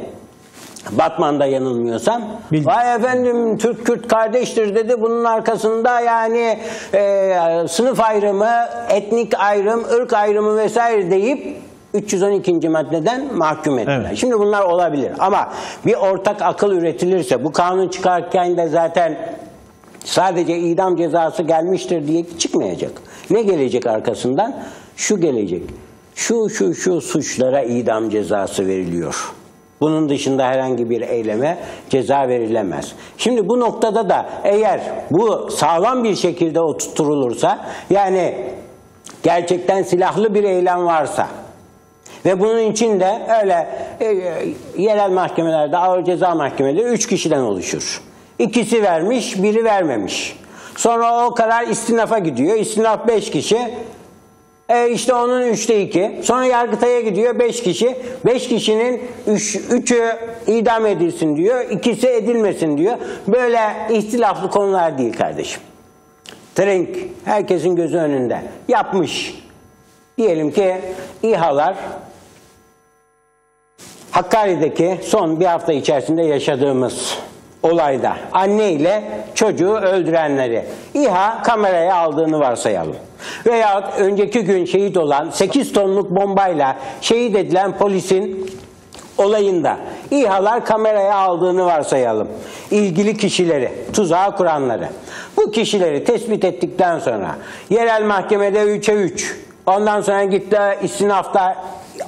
Batman'da yanılmıyorsam. Bildim. Vay efendim Türk-Kürt kardeştir dedi. Bunun arkasında yani e, sınıf ayrımı, etnik ayrım, ırk ayrımı vesaire deyip üç yüz on ikinci maddeden mahkum ettiler. Evet. Şimdi bunlar olabilir. Ama bir ortak akıl üretilirse bu kanun çıkarken de zaten sadece idam cezası gelmiştir diye çıkmayacak. Ne gelecek arkasından? Şu gelecek. şu şu şu suçlara idam cezası veriliyor. Bunun dışında herhangi bir eyleme ceza verilemez. Şimdi bu noktada da eğer bu sağlam bir şekilde oturtulursa, yani gerçekten silahlı bir eylem varsa ve bunun için de öyle e, e, yerel mahkemelerde, ağır ceza mahkemeleri üç kişiden oluşur. İkisi vermiş, biri vermemiş. Sonra o karar istinafa gidiyor. İstinaf beş kişi. E işte onun üçte iki. Sonra Yargıtay'a gidiyor beş kişi. beş kişinin üçü idam edilsin diyor. ikisi edilmesin diyor. Böyle ihtilaflı konular değil kardeşim. Trink herkesin gözü önünde. Yapmış. Diyelim ki İHA'lar Hakkari'deki son bir hafta içerisinde yaşadığımız olayda anne ile çocuğu öldürenleri İHA kameraya aldığını varsayalım. Veya önceki gün şehit olan sekiz tonluk bombayla şehit edilen polisin olayında İHA'lar kameraya aldığını varsayalım. İlgili kişileri, tuzağı kuranları. Bu kişileri tespit ettikten sonra yerel mahkemede üçe üç, ondan sonra gitti istinafta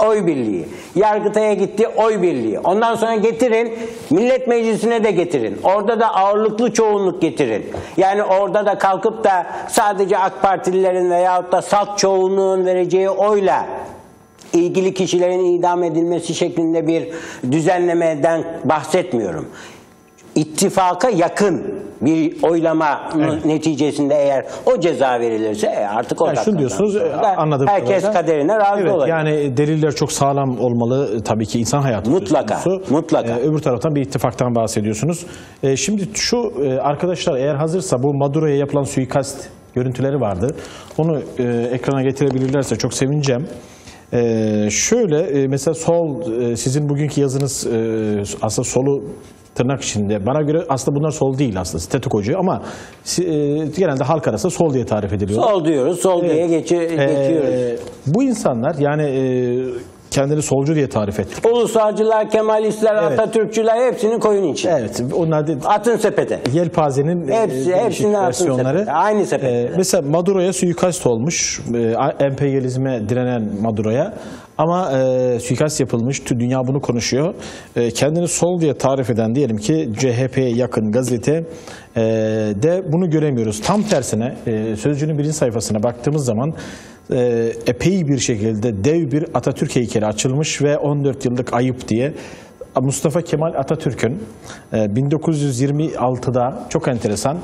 oy birliği, Yargıtay'a gitti oy birliği. Ondan sonra getirin Millet Meclisi'ne de getirin. Orada da ağırlıklı çoğunluk getirin. Yani orada da kalkıp da sadece AK Partililerin veyahut da salt çoğunluğun vereceği oyla ilgili kişilerin idam edilmesi şeklinde bir düzenlemeden bahsetmiyorum. İttifaka yakın bir oylama evet. neticesinde eğer o ceza verilirse artık o yani şunu diyorsunuz, anladım. Herkes olarak. kaderine razı evet, olacak. Yani deliller çok sağlam olmalı tabii ki, insan hayatı. Mutlaka. mutlaka. Ee, öbür taraftan bir ittifaktan bahsediyorsunuz. Ee, şimdi şu arkadaşlar, eğer hazırsa bu Maduro'ya yapılan suikast görüntüleri vardı. Onu e, ekrana getirebilirlerse çok sevineceğim. Ee, şöyle e, mesela sol e, sizin bugünkü yazınız e, aslında solu tırnak içinde. Bana göre aslında bunlar sol değil aslında. Statükocu ama e, genelde halk arasında sol diye tarif ediliyor. Sol diyoruz. Sol evet. diye geçi, e, geçiyoruz. Bu insanlar yani e, kendini solcu diye tarif ettik. Ulusalcılar, Kemalistler, evet. Atatürkçüler hepsinin koyun içi. Evet. Onlar de, atın sepete. Yelpazenin Hepsi, e, hepsinin versiyonları. Sepete. Aynı sepete. E, mesela Maduro'ya suikast olmuş. E, emperyalizme direnen Maduro'ya. Ama e, suikast yapılmış, dünya bunu konuşuyor. E, kendini sol diye tarif eden diyelim ki C H P'ye yakın gazete e, de bunu göremiyoruz. Tam tersine e, Sözcü'nün birinci sayfasına baktığımız zaman e, epey bir şekilde dev bir Atatürk heykeli açılmış ve on dört yıllık ayıp diye Mustafa Kemal Atatürk'ün e, bin dokuz yüz yirmi altıda çok enteresan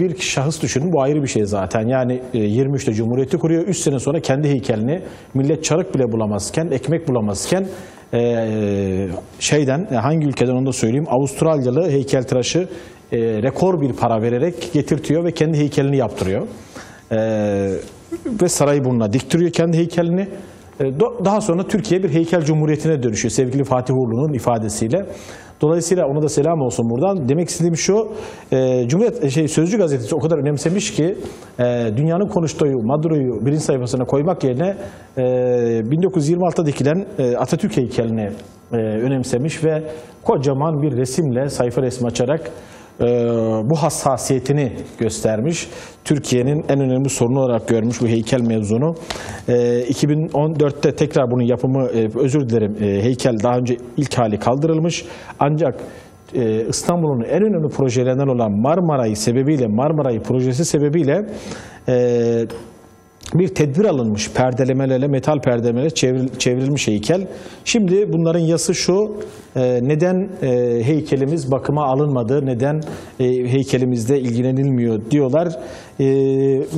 bir şahıs düşünün, bu ayrı bir şey zaten. Yani yirmi üçte Cumhuriyeti kuruyor, üç sene sonra kendi heykelini millet çarık bile bulamazken, ekmek bulamazken şeyden, hangi ülkeden onu da söyleyeyim, Avustralyalı heykeltıraşı rekor bir para vererek getirtiyor ve kendi heykelini yaptırıyor. Ve Sarayburnu'na diktiriyor kendi heykelini. Daha sonra Türkiye bir heykel cumhuriyetine dönüşüyor sevgili Fatih Uğurlu'nun ifadesiyle. Dolayısıyla ona da selam olsun buradan. Demek istediğim şu, e, Cumhuriyet şey Sözcü gazetesi o kadar önemsemiş ki e, dünyanın konuştuğu Maduro'yu birinci sayfasına koymak yerine e, bin dokuz yüz yirmi altıda dikilen e, Atatürk heykelini e, önemsemiş ve kocaman bir resimle, sayfa resmi açarak e, bu hassasiyetini göstermiş. Türkiye'nin en önemli sorunu olarak görmüş bu heykel mevzunu. E, iki bin on dörtte tekrar bunun yapımı, e, özür dilerim, e, heykel daha önce ilk hali kaldırılmış. Ancak e, İstanbul'un en önemli projelerinden olan Marmaray sebebiyle, Marmaray projesi sebebiyle e, bir tedbir alınmış. Perdelemelerle, metal perdelemelerle çevril, çevrilmiş heykel. Şimdi bunların yası şu, e, neden e, heykelimiz bakıma alınmadı, neden e, heykelimizde ilgilenilmiyor diyorlar. Ee,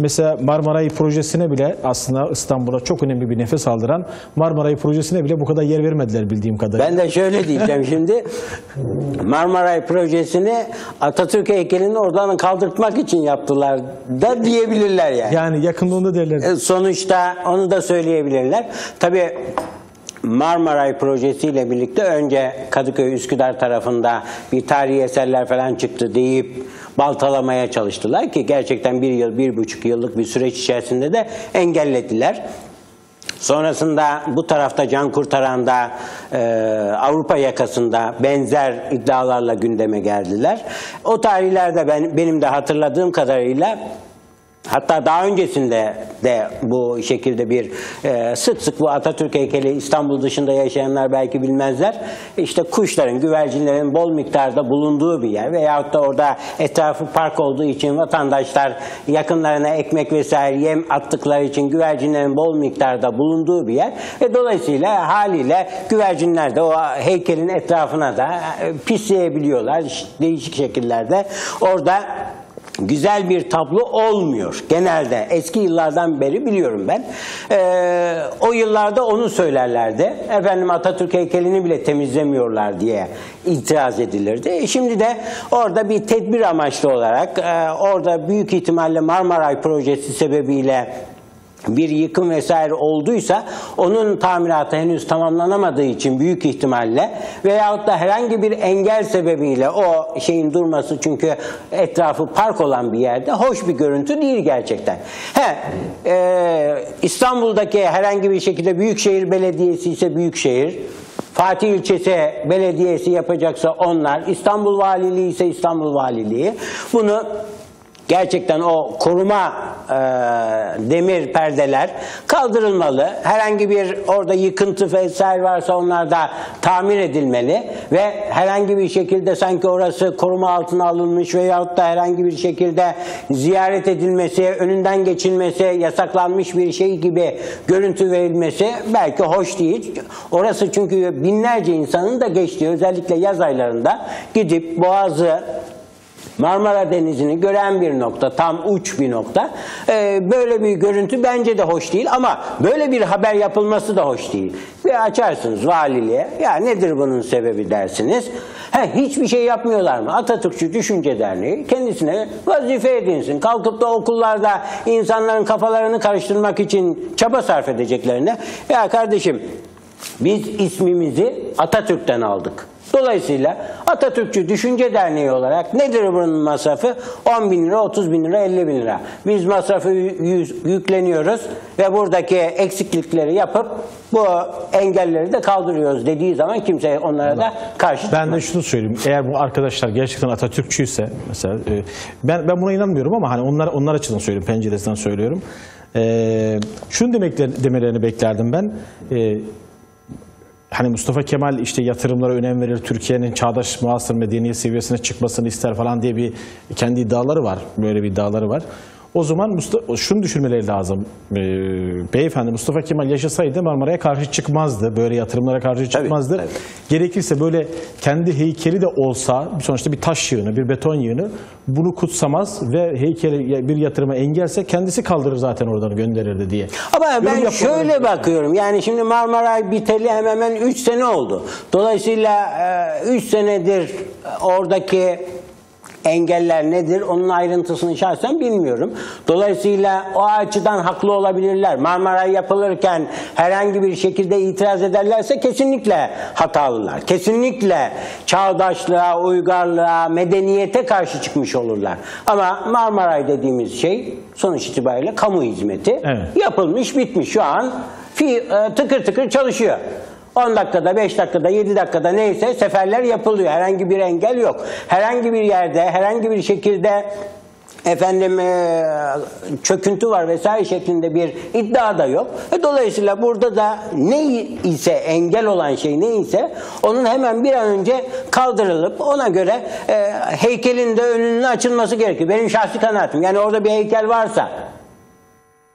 mesela Marmaray projesine bile, aslında İstanbul'a çok önemli bir nefes aldıran Marmaray projesine bile bu kadar yer vermediler bildiğim kadarıyla. Ben de şöyle diyeceğim şimdi, Marmaray projesini Atatürk heykelini oradan kaldırtmak için yaptılar da diyebilirler yani. Yani yakınlığında derler. Sonuçta onu da söyleyebilirler. Tabii Marmaray projesiyle birlikte önce Kadıköy, Üsküdar tarafında bir tarihi eserler falan çıktı deyip baltalamaya çalıştılar ki gerçekten bir yıl, bir buçuk yıllık bir süreç içerisinde de engellediler. Sonrasında bu tarafta can kurtaranda e, Avrupa yakasında benzer iddialarla gündeme geldiler. O tarihlerde ben, benim de hatırladığım kadarıyla Hatta daha öncesinde de bu şekilde bir e, sık sık bu Atatürk heykeli, İstanbul dışında yaşayanlar belki bilmezler. İşte kuşların, güvercinlerin bol miktarda bulunduğu bir yer veyahut da orada etrafı park olduğu için vatandaşlar yakınlarına ekmek vesaire yem attıkları için güvercinlerin bol miktarda bulunduğu bir yer. Ve dolayısıyla haliyle güvercinler de o heykelin etrafına da pisleyebiliyorlar değişik şekillerde. Orada güzel bir tablo olmuyor genelde. Eski yıllardan beri biliyorum ben. Ee, o yıllarda onu söylerlerdi. Efendim Atatürk heykelini bile temizlemiyorlar diye itiraz edilirdi. Şimdi de orada bir tedbir amaçlı olarak e, orada büyük ihtimalle Marmaray projesi sebebiyle bir yıkım vesaire olduysa onun tamiratı henüz tamamlanamadığı için büyük ihtimalle veyahut da herhangi bir engel sebebiyle o şeyin durması, çünkü etrafı park olan bir yerde hoş bir görüntü değil gerçekten. He, e, İstanbul'daki herhangi bir şekilde Büyükşehir Belediyesi ise Büyükşehir, Fatih ilçesi belediyesi yapacaksa onlar, İstanbul Valiliği ise İstanbul Valiliği, bunu gerçekten o koruma e, demir perdeler kaldırılmalı. Herhangi bir orada yıkıntı vesaire varsa onlar da tamir edilmeli ve herhangi bir şekilde sanki orası koruma altına alınmış veyahut da herhangi bir şekilde ziyaret edilmesi, önünden geçilmesi, yasaklanmış bir şey gibi görüntü verilmesi belki hoş değil. Orası çünkü binlerce insanın da geçtiği, özellikle yaz aylarında gidip Boğaz'ı, Marmara Denizi'ni gören bir nokta, tam uç bir nokta. Ee, böyle bir görüntü bence de hoş değil ama böyle bir haber yapılması da hoş değil. Bir açarsınız valiliğe, ya nedir bunun sebebi dersiniz. He, hiçbir şey yapmıyorlar mı? Atatürkçü Düşünce Derneği kendisine vazife edinsin. Kalkıp da okullarda insanların kafalarını karıştırmak için çaba sarf edeceklerine, ya kardeşim biz ismimizi Atatürk'ten aldık. Dolayısıyla Atatürkçü Düşünce Derneği olarak nedir bunun masrafı? on bin lira, otuz bin lira, elli bin lira. Biz masrafı yükleniyoruz ve buradaki eksiklikleri yapıp bu engelleri de kaldırıyoruz dediği zaman kimse onlara da karşı çıkmaz. Ben de şunu söyleyeyim. Eğer bu arkadaşlar gerçekten Atatürkçüyse mesela, ben ben buna inanmıyorum ama hani onlar onlar açısından söylüyorum, penceresinden söylüyorum. Ee, şunu demekler, demelerini beklerdim ben. Ee, Hani Mustafa Kemal işte yatırımlara önem verir, Türkiye'nin çağdaş muasır medeniyet seviyesine çıkmasını ister falan diye bir kendi iddiaları var. Böyle bir iddiaları var. O zaman Mustafa, şunu düşünmeleri lazım. Ee, beyefendi Mustafa Kemal yaşasaydı Marmara'ya karşı çıkmazdı. Böyle yatırımlara karşı çıkmazdı. Tabii, tabii. Gerekirse böyle kendi heykeli de olsa, sonuçta bir taş yığını, bir beton yığını, bunu kutsamaz ve heykeli bir yatırıma engelse kendisi kaldırır zaten, oradan gönderirdi diye. Ama yorum ben şöyle gibi bakıyorum. Yani şimdi Marmaray biteli hemen hemen üç sene oldu. Dolayısıyla üç senedir oradaki engeller nedir? Onun ayrıntısını şahsen bilmiyorum. Dolayısıyla o açıdan haklı olabilirler. Marmaray yapılırken herhangi bir şekilde itiraz ederlerse kesinlikle hatalılar. Kesinlikle çağdaşlığa, uygarlığa, medeniyete karşı çıkmış olurlar. Ama Marmaray dediğimiz şey sonuç itibariyle kamu hizmeti. Evet. Yapılmış, bitmiş. Şu an tıkır tıkır çalışıyor. on dakikada, beş dakikada, yedi dakikada neyse seferler yapılıyor. Herhangi bir engel yok. Herhangi bir yerde, herhangi bir şekilde efendim e, çöküntü var vesaire şeklinde bir iddia da yok. E, dolayısıyla burada da ne ise engel olan şey ne ise onun hemen bir an önce kaldırılıp ona göre e, heykelin de önünün açılması gerekiyor. Benim şahsi kanaatim. Yani orada bir heykel varsa,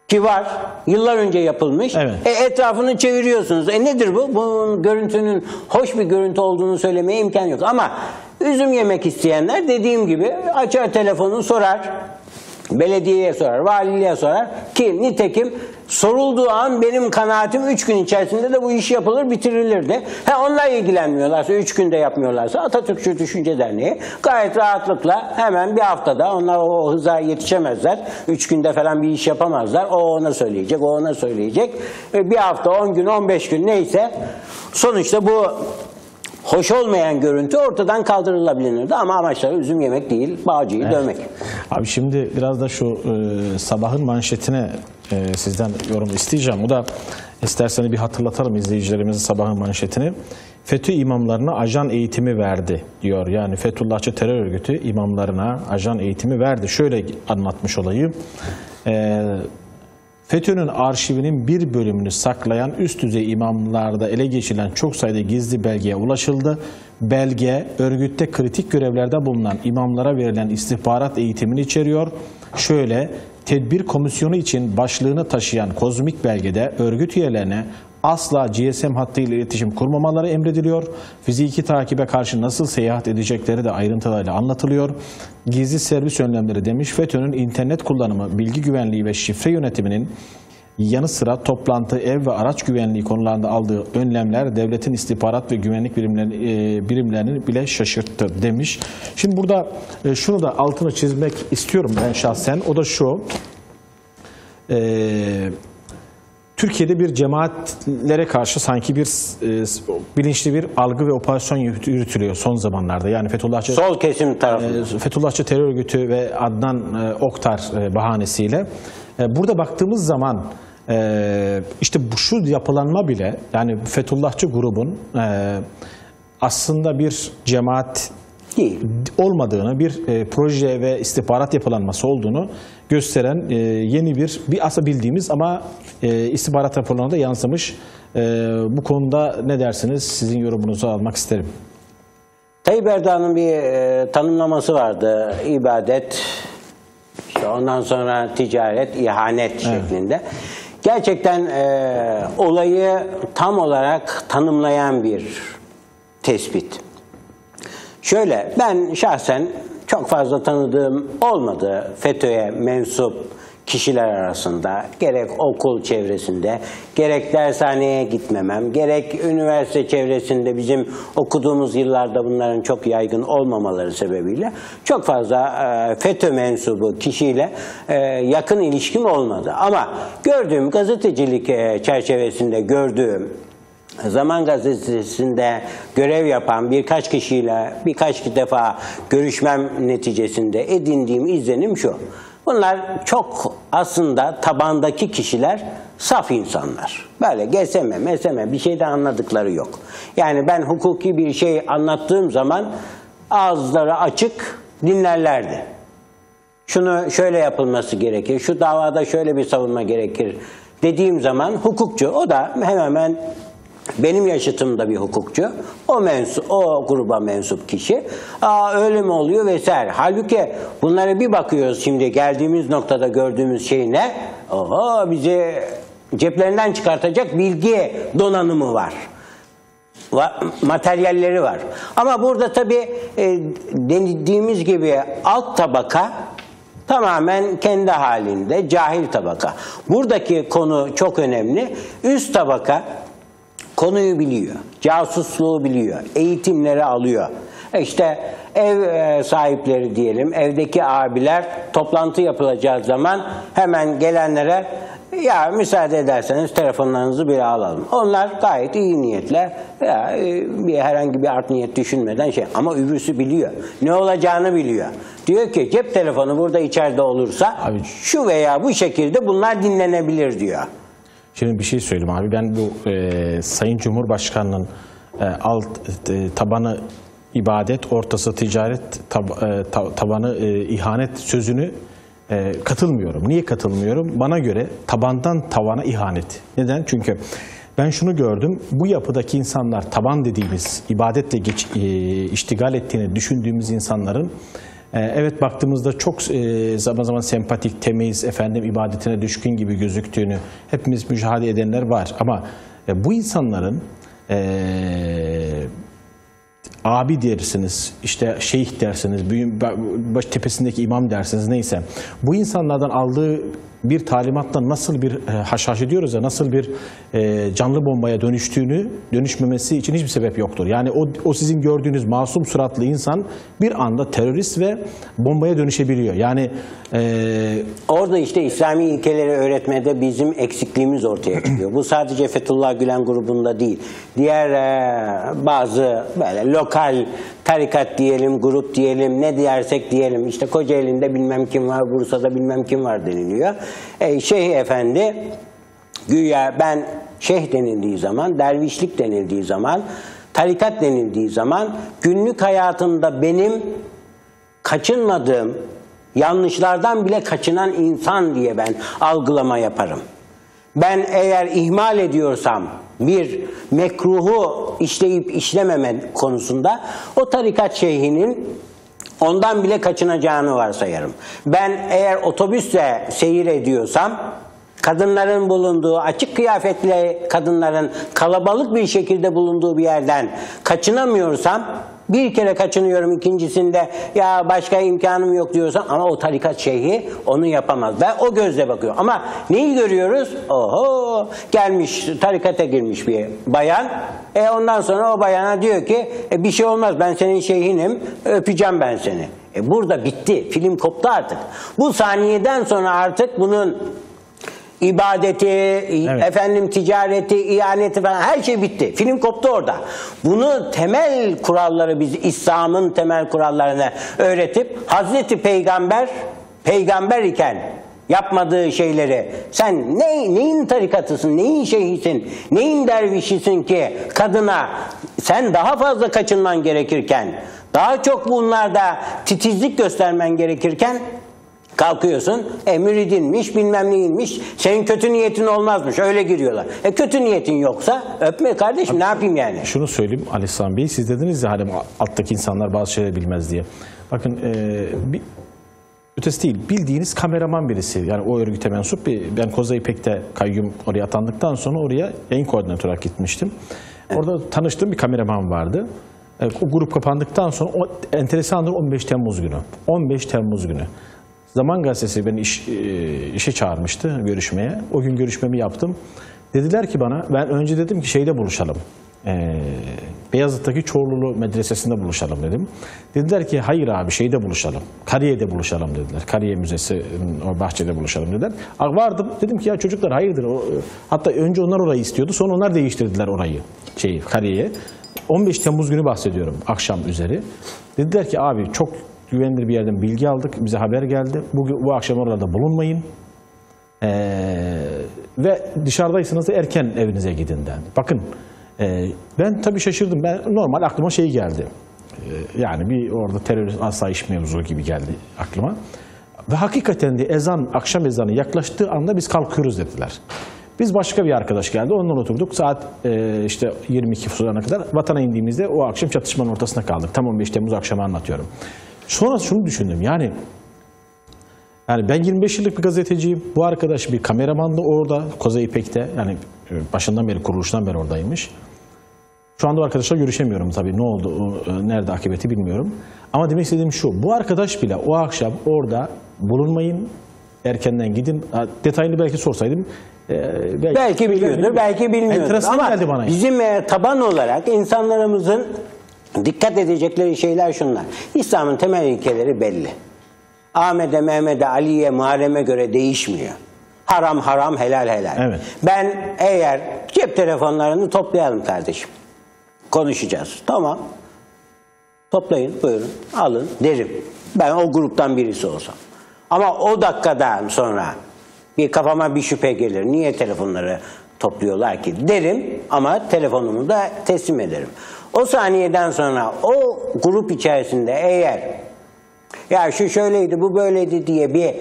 ki var, yıllar önce yapılmış. Evet. E, etrafını çeviriyorsunuz. E nedir bu? Bunun görüntünün hoş bir görüntü olduğunu söylemeye imkan yok. Ama üzüm yemek isteyenler dediğim gibi açar telefonu, sorar. Belediyeye sorar, valiliğe sorar. Ki nitekim sorulduğu an benim kanaatim üç gün içerisinde de bu iş yapılır, bitirilirdi. He, onlar ilgilenmiyorlarsa, üç günde yapmıyorlarsa Atatürkçü Düşünce Derneği gayet rahatlıkla hemen bir haftada, onlar o hıza yetişemezler. üç günde falan bir iş yapamazlar. O ona söyleyecek, o ona söyleyecek. Bir hafta, on gün, on beş gün neyse sonuçta bu hoş olmayan görüntü ortadan kaldırılabilirdi ama amaçları üzüm yemek değil, bağcıyı evet. dövmek. Abi şimdi biraz da şu e, sabahın manşetine e, sizden yorum isteyeceğim. O da isterseniz bir hatırlatalım izleyicilerimize sabahın manşetini. FETÖ imamlarına ajan eğitimi verdi diyor. Yani Fethullahçı terör örgütü imamlarına ajan eğitimi verdi. Şöyle anlatmış olayı. E, FETÖ'nün arşivinin bir bölümünü saklayan üst düzey imamlarda ele geçirilen çok sayıda gizli belgeye ulaşıldı. Belge, örgütte kritik görevlerde bulunan imamlara verilen istihbarat eğitimini içeriyor. Şöyle, tedbir komisyonu için başlığını taşıyan kozmik belgede örgüt üyelerine asla G S M hattıyla iletişim kurmamaları emrediliyor. Fiziki takibe karşı nasıl seyahat edecekleri de ayrıntılarıyla anlatılıyor. Gizli servis önlemleri demiş. FETÖ'nün internet kullanımı, bilgi güvenliği ve şifre yönetiminin yanı sıra toplantı, ev ve araç güvenliği konularında aldığı önlemler devletin istihbarat ve güvenlik birimlerini, birimlerini bile şaşırttı demiş. Şimdi burada şunu da altını çizmek istiyorum ben şahsen. O da şu. Eee... Türkiye'de bir cemaatlere karşı sanki bir e, bilinçli bir algı ve operasyon yürütülüyor son zamanlarda. Yani Fethullahçı sol kesim tarafı, e, Fethullahçı terör örgütü ve Adnan e, Oktar e, bahanesiyle e, burada baktığımız zaman e, işte bu şu yapılanma bile, yani Fethullahçı grubun e, aslında bir cemaat değil olmadığını, bir e, proje ve istihbarat yapılanması olduğunu gösteren e, yeni bir, bir aslında bildiğimiz ama e, istihbarat raporlarına da yansımış. E, bu konuda ne dersiniz? Sizin yorumunuzu almak isterim. Tayyip Erdoğan'ın bir e, tanımlaması vardı. İbadet, işte ondan sonra ticaret, ihanet, evet, şeklinde. Gerçekten e, olayı tam olarak tanımlayan bir tespit. Şöyle, ben şahsen çok fazla tanıdığım olmadı FETÖ'ye mensup kişiler arasında. Gerek okul çevresinde, gerek dershaneye gitmemem, gerek üniversite çevresinde bizim okuduğumuz yıllarda bunların çok yaygın olmamaları sebebiyle çok fazla FETÖ mensubu kişiyle yakın ilişkim olmadı. Ama gördüğüm, gazetecilik çerçevesinde gördüğüm, Zaman Gazetesi'nde görev yapan birkaç kişiyle birkaç defa görüşmem neticesinde edindiğim izlenim şu. Bunlar çok aslında tabandaki kişiler, saf insanlar. Böyle geseme, meseme bir şeyden anladıkları yok. Yani ben hukuki bir şey anlattığım zaman ağızları açık dinlerlerdi. Şunu şöyle yapılması gerekir, şu davada şöyle bir savunma gerekir dediğim zaman hukukçu, o da hemen hemen benim yaşıtımda bir hukukçu, o mensup, o gruba mensup kişi, aa öyle mi oluyor vesaire. Halbuki bunlara bir bakıyoruz şimdi geldiğimiz noktada gördüğümüz şey ne? Oho, bizi ceplerinden çıkartacak bilgi donanımı var. Materyalleri var. Ama burada tabii e, dediğimiz gibi alt tabaka tamamen kendi halinde cahil tabaka. Buradaki konu çok önemli. Üst tabaka konuyu biliyor, casusluğu biliyor, eğitimleri alıyor. İşte ev sahipleri diyelim, evdeki abiler toplantı yapılacağı zaman hemen gelenlere ya müsaade ederseniz telefonlarınızı bir alalım. Onlar gayet iyi niyetle, ya, bir herhangi bir art niyet düşünmeden şey, ama öbürsü biliyor, ne olacağını biliyor. Diyor ki cep telefonu burada içeride olursa abi, şu veya bu şekilde bunlar dinlenebilir diyor. Şimdi bir şey söyleyeyim abi, ben bu e, Sayın Cumhurbaşkanı'nın e, alt e, tabanı ibadet, ortası ticaret, tab, e, tabanı e, ihanet sözünü e, katılmıyorum. Niye katılmıyorum? Bana göre tabandan tavana ihanet. Neden? Çünkü ben şunu gördüm, bu yapıdaki insanlar, taban dediğimiz, ibadetle geç, e, iştigal ettiğini düşündüğümüz insanların, evet, baktığımızda çok zaman zaman sempatik, temiz, efendim ibadetine düşkün gibi gözüktüğünü hepimiz müşahede edenler var. Ama bu insanların e, abi dersiniz, işte şeyh dersiniz, büyün, baş tepesindeki imam dersiniz, neyse. Bu insanlardan aldığı bir talimatla nasıl bir haşhaş ediyoruz ya, nasıl bir e, canlı bombaya dönüştüğünü, dönüşmemesi için hiçbir sebep yoktur. Yani o, o sizin gördüğünüz masum suratlı insan bir anda terörist ve bombaya dönüşebiliyor. Yani e, orada işte İslami ilkeleri öğretmede bizim eksikliğimiz ortaya çıkıyor. Bu sadece Fethullah Gülen grubunda değil. Diğer e, bazı böyle lokal tarikat diyelim, grup diyelim, ne dersek diyelim. İşte Kocaeli'nde bilmem kim var, Bursa'da bilmem kim var deniliyor. E, Şeyh Efendi, güya ben şeyh denildiği zaman, dervişlik denildiği zaman Tarikat denildiği zaman günlük hayatında benim kaçınmadığım, yanlışlardan bile kaçınan insan diye ben algılama yaparım. Ben eğer ihmal ediyorsam bir mekruhu işleyip işlememe konusunda o tarikat şeyhinin ondan bile kaçınacağını varsayarım. Ben eğer otobüsle seyir ediyorsam kadınların bulunduğu, açık kıyafetli kadınların kalabalık bir şekilde bulunduğu bir yerden kaçınamıyorsam, bir kere kaçınıyorum, ikincisinde ya başka imkanım yok diyorsan, ama o tarikat şeyhi onu yapamaz. Ben o gözle bakıyorum. Ama neyi görüyoruz? Oho, gelmiş tarikata girmiş bir bayan. E ondan sonra o bayana diyor ki e, bir şey olmaz, ben senin şeyhinim, öpeceğim ben seni. E burada bitti. Film koptu artık. Bu saniyeden sonra artık bunun ibadeti, evet, efendim ticareti, ihaneti falan her şey bitti. Film koptu orada. Bunu temel kuralları, biz İslam'ın temel kurallarını öğretip Hazreti Peygamber peygamber iken yapmadığı şeyleri, sen ne, neyin tarikatısın, neyin şeyhisin, neyin dervişisin ki kadına sen daha fazla kaçınman gerekirken, daha çok bunlarda titizlik göstermen gerekirken kalkıyorsun, e, müridinmiş, bilmem neyinmiş, senin kötü niyetin olmazmış, öyle giriyorlar. E kötü niyetin yoksa öpme kardeşim. Abi, ne yapayım yani? Şunu söyleyeyim Ali İhsan Bey, siz dediniz ya hani alttaki insanlar bazı şeyleri bilmez diye. Bakın e, bir, ötesi değil, bildiğiniz kameraman birisi, yani o örgüte mensup bir, ben Koza İpek'te kayyum oraya atandıktan sonra oraya yayın koordinatör olarak gitmiştim. Evet. Orada tanıştığım bir kameraman vardı. E, o grup kapandıktan sonra, o, enteresandır, on beş Temmuz günü. on beş Temmuz günü. Zaman Gazetesi beni iş, işe çağırmıştı görüşmeye. O gün görüşmemi yaptım. Dediler ki bana, ben önce dedim ki şeyde buluşalım. Ee, Beyazıt'taki Çorlulu medresesinde buluşalım dedim. Dediler ki hayır abi, şeyde buluşalım. Kariye'de buluşalım dediler. Kariye Müzesi'nin o bahçede buluşalım dediler. Vardım, dedim ki ya çocuklar hayırdır. Hatta önce onlar orayı istiyordu. Sonra onlar değiştirdiler orayı. Şeyi, Kariye'ye. on beş Temmuz günü bahsediyorum, akşam üzeri. Dediler ki abi çok güvenilir bir yerden bilgi aldık, bize haber geldi. Bugün, bu akşam oralarda bulunmayın. Ee, ve dışarıdaysanız da erken evinize gidin dendi. Bakın, e, ben tabii şaşırdım. Ben normal aklıma şey geldi. E, yani bir orada terörist asayiş mevzu gibi geldi aklıma. Ve hakikaten de ezan, akşam ezanı yaklaştığı anda biz kalkıyoruz dediler. Biz başka bir arkadaş geldi, onunla oturduk. Saat e, işte yirmi iki sularına kadar vatana indiğimizde o akşam çatışmanın ortasına kaldık. Tam on beş Temmuz akşamı anlatıyorum. Sonra şunu düşündüm, yani yani ben yirmi beş yıllık bir gazeteciyim, bu arkadaş bir kameramandı orada, Koza İpek'te, yani başından beri, kuruluştan beri oradaymış. Şu anda o arkadaşla görüşemiyorum tabii, ne oldu, nerede akıbeti bilmiyorum. Ama demek istediğim şu, bu arkadaş bile o akşam orada bulunmayın, erkenden gidin, detayını belki sorsaydım, Ee, belki, belki biliyordur, belki bilmiyordur. Ama geldi bana bizim e, taban olarak insanlarımızın dikkat edecekleri şeyler şunlar. İslam'ın temel ilkeleri belli. Ahmet'e, Mehmet'e, Ali'ye, Muharrem'e göre değişmiyor. Haram haram, helal helal. Evet. Ben eğer cep telefonlarını toplayalım kardeşim, konuşacağız. Tamam. Toplayın, buyurun, alın derim. Ben o gruptan birisi olsam. Ama o dakikadan sonra bir kafama bir şüphe gelir. Niye telefonları topluyorlar ki derim, ama telefonumu da teslim ederim. O saniyeden sonra o grup içerisinde eğer ya şu şöyleydi, bu böyleydi diye bir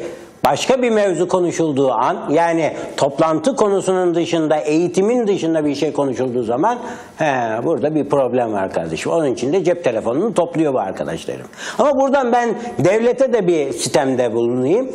başka bir mevzu konuşulduğu an, yani toplantı konusunun dışında, eğitimin dışında bir şey konuşulduğu zaman he, burada bir problem var kardeşim. Onun için de cep telefonunu topluyor bu arkadaşlarım. Ama buradan ben devlete de bir sistemde bulunayım.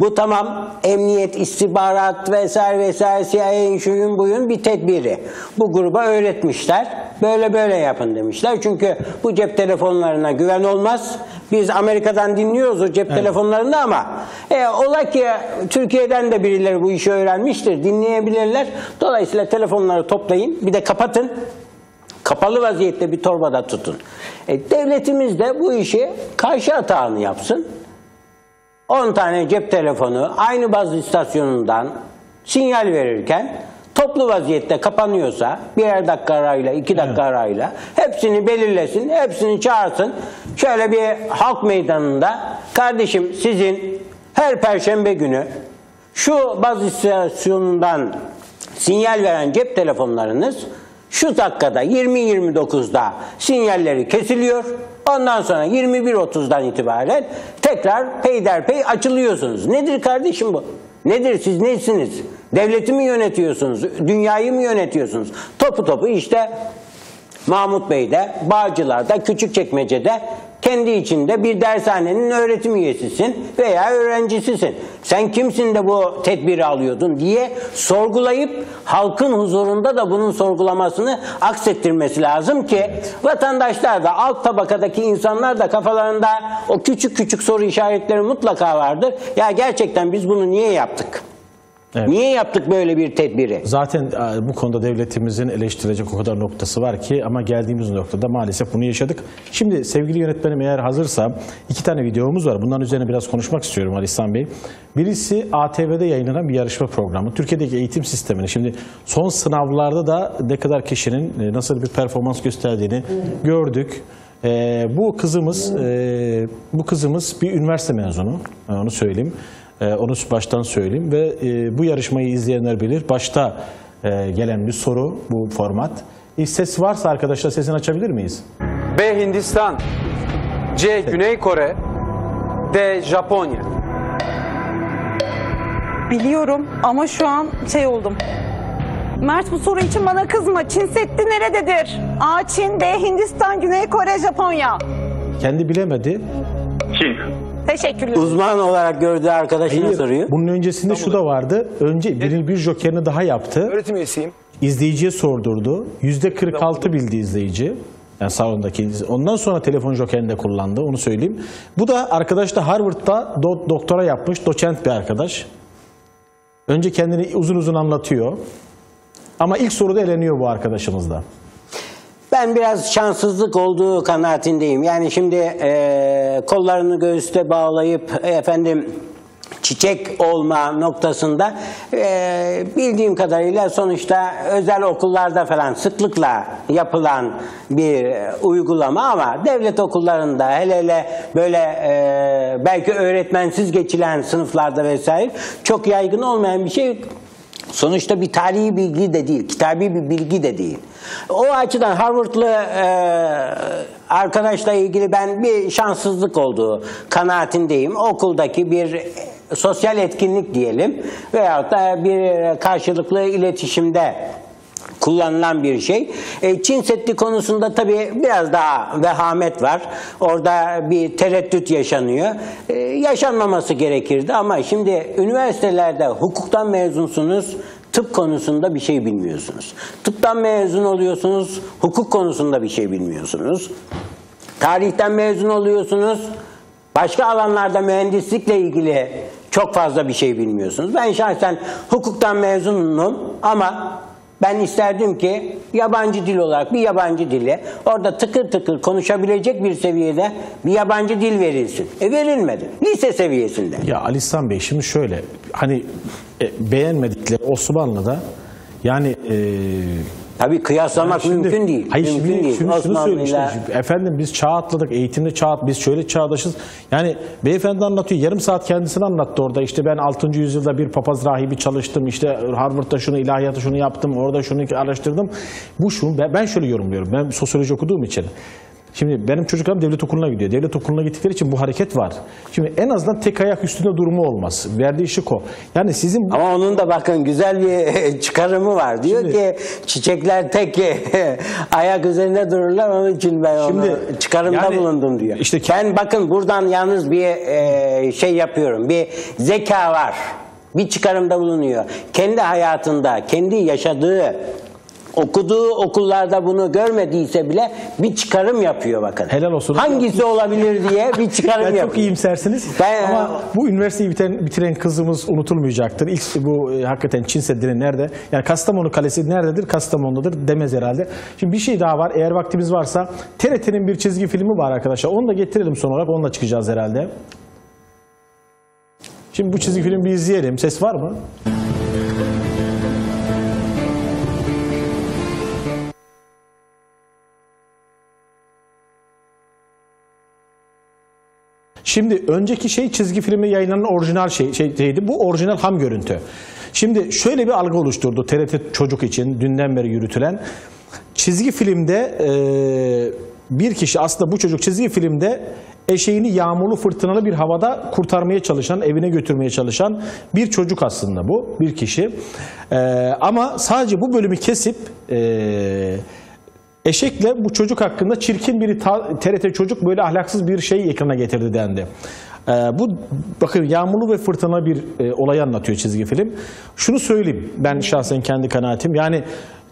Bu tamam, emniyet, istihbarat vesaire vesaire, C I A'nin şuyun buyun bir tedbiri. Bu gruba öğretmişler, böyle böyle yapın demişler. Çünkü bu cep telefonlarına güven olmaz. Biz Amerika'dan dinliyoruz o cep, evet, telefonlarını, ama e, ola ki Türkiye'den de birileri bu işi öğrenmiştir, dinleyebilirler. Dolayısıyla telefonları toplayın, bir de kapatın. Kapalı vaziyette bir torbada tutun. E, devletimiz de bu işi karşı hatağını yapsın. on tane cep telefonu aynı baz istasyonundan sinyal verirken toplu vaziyette kapanıyorsa birer dakika arayla, iki dakika, evet, arayla hepsini belirlesin, hepsini çağırsın. Şöyle bir halk meydanında, kardeşim sizin her perşembe günü şu baz istasyonundan sinyal veren cep telefonlarınız Şu dakikada yirmi yirmi dokuzda sinyalleri kesiliyor. Ondan sonra yirmi bir otuzdan itibaren tekrar peyderpey açılıyorsunuz. Nedir kardeşim bu? Nedir, siz nesiniz? Devleti mi yönetiyorsunuz? Dünyayı mı yönetiyorsunuz? Topu topu işte Mahmut Bey'de, Bağcılar'da, Küçükçekmece'de kendi içinde bir dershanenin öğretim üyesisin veya öğrencisisin. Sen kimsin de bu tedbiri alıyordun diye sorgulayıp halkın huzurunda da bunun sorgulamasını aksettirmesi lazım ki vatandaşlar da, alt tabakadaki insanlar da kafalarında o küçük küçük soru işaretleri mutlaka vardır. Ya gerçekten biz bunu niye yaptık? Evet. Niye yaptık böyle bir tedbiri? Zaten bu konuda devletimizin eleştirecek o kadar noktası var ki, ama geldiğimiz noktada maalesef bunu yaşadık. Şimdi sevgili yönetmenim, eğer hazırsa iki tane videomuz var. Bunların üzerine biraz konuşmak istiyorum Ali İhsan Bey. Birisi A T V'de yayınlanan bir yarışma programı. Türkiye'deki eğitim sistemini, şimdi son sınavlarda da ne kadar kişinin nasıl bir performans gösterdiğini gördük. Ee, bu kızımız e, bu kızımız bir üniversite mezunu. Onu söyleyeyim. Onu baştan söyleyeyim ve bu yarışmayı izleyenler bilir. Başta gelen bir soru bu format. Ses varsa arkadaşlar sesini açabilir miyiz? B. Hindistan, C. Güney Kore, D. Japonya. Biliyorum ama şu an şey oldum. Mert, bu soru için bana kızma. Çin Seddi nerededir? A. Çin, D. Hindistan, Güney Kore, Japonya. Kendi bilemedi. Çin. Teşekkürler. Uzman olarak gördüğü arkadaşına soruyor. Bunun öncesinde tamam, şu da vardı. Önce bir, bir jokerini daha yaptı. Öğretim üyesiyim. İzleyiciye sordurdu. yüzde kırk altı bildi izleyici. Yani salondaki. Ondan sonra telefon jokerini de kullandı. Onu söyleyeyim. Bu da arkadaş da Harvard'da do doktora yapmış. Doçent bir arkadaş. Önce kendini uzun uzun anlatıyor. Ama ilk soruda eleniyor bu arkadaşımız da. Ben biraz şanssızlık olduğu kanaatindeyim. Yani şimdi e, kollarını göğüste bağlayıp e, efendim çiçek olma noktasında e, bildiğim kadarıyla sonuçta özel okullarda falan sıklıkla yapılan bir uygulama, ama devlet okullarında, hele hele böyle e, belki öğretmensiz geçilen sınıflarda vesaire çok yaygın olmayan bir şey. Sonuçta bir tarihi bilgi de değil, kitabi bir bilgi de değil. O açıdan Harvard'lı e, arkadaşla ilgili ben bir şanssızlık olduğu kanaatindeyim. Okuldaki bir sosyal etkinlik diyelim veyahut da bir karşılıklı iletişimde kullanılan bir şey. E, Çin Seddi konusunda tabii biraz daha vehamet var. Orada bir tereddüt yaşanıyor. E, yaşanmaması gerekirdi, ama şimdi üniversitelerde hukuktan mezunsunuz, tıp konusunda bir şey bilmiyorsunuz. Tıptan mezun oluyorsunuz, hukuk konusunda bir şey bilmiyorsunuz. Tarihten mezun oluyorsunuz, başka alanlarda mühendislikle ilgili çok fazla bir şey bilmiyorsunuz. Ben şahsen hukuktan mezunum, ama ben isterdim ki yabancı dil olarak bir yabancı dille orada tıkır tıkır konuşabilecek bir seviyede bir yabancı dil verilsin. E verilmedi. Lise seviyesinde. Ya Ali İhsan Bey, şimdi şöyle, hani e, beğenmedikleri Osmanlı'da yani e, tabii kıyaslamak yani şimdi, mümkün değil. Hayır, mümkün şimdi, değil. Şunu, şunu söyleyeyim. Efendim biz çağ atladık. Eğitimde çağ, biz şöyle çağdaşız. Yani beyefendi anlatıyor. Yarım saat kendisini anlattı orada. İşte ben altıncı yüzyılda bir papaz rahibi çalıştım. İşte Harvard'da şunu, ilahiyatı şunu yaptım. Orada şunu araştırdım. Bu şunu, ben şöyle yorumluyorum. Ben sosyoloji okuduğum için. Şimdi benim çocuklarım devlet okuluna gidiyor. Devlet okuluna gittikleri için bu hareket var. Şimdi en azından tek ayak üstünde durumu olmaz. Verdiği şık o. Yani sizin... Ama onun da bakın güzel bir çıkarımı var. Diyor şimdi, ki çiçekler tek ayak üzerinde dururlar, onun için ben şimdi, onu çıkarımda yani, bulundum diyor. Işte ki... Ben bakın buradan yalnız bir e, şey yapıyorum. Bir zeka var. Bir çıkarımda bulunuyor. Kendi hayatında, kendi yaşadığı, okuduğu okullarda bunu görmediyse bile bir çıkarım yapıyor bakın. Helal olsun. Hangisi olabilir diye bir çıkarım yapıyor. Çok iyimsersiniz. Ben... Ama bu üniversiteyi biten, bitiren kızımız unutulmayacaktır. İlk bu e, hakikaten Çin Seddi'nin nerede? Yani Kastamonu Kalesi nerededir? Kastamonu'dadır demez herhalde. Şimdi bir şey daha var. Eğer vaktimiz varsa T R T'nin bir çizgi filmi var arkadaşlar. Onu da getirelim son olarak. Onunla çıkacağız herhalde. Şimdi bu çizgi filmi bir izleyelim. Ses var mı? Şimdi önceki şey çizgi filmi yayınlanan orijinal şey, şeydi. Bu orijinal ham görüntü. Şimdi şöyle bir algı oluşturdu T R T çocuk için dünden beri yürütülen. Çizgi filmde e, bir kişi, aslında bu çocuk çizgi filmde eşeğini yağmurlu fırtınalı bir havada kurtarmaya çalışan, evine götürmeye çalışan bir çocuk aslında bu, bir kişi. E, ama sadece bu bölümü kesip e, eşekle bu çocuk hakkında çirkin bir T R T çocuk böyle ahlaksız bir şey ekrana getirdi dendi. Ee, bu bakın yağmurlu ve fırtına bir e, olayı anlatıyor çizgi film. Şunu söyleyeyim, ben şahsen kendi kanaatim, yani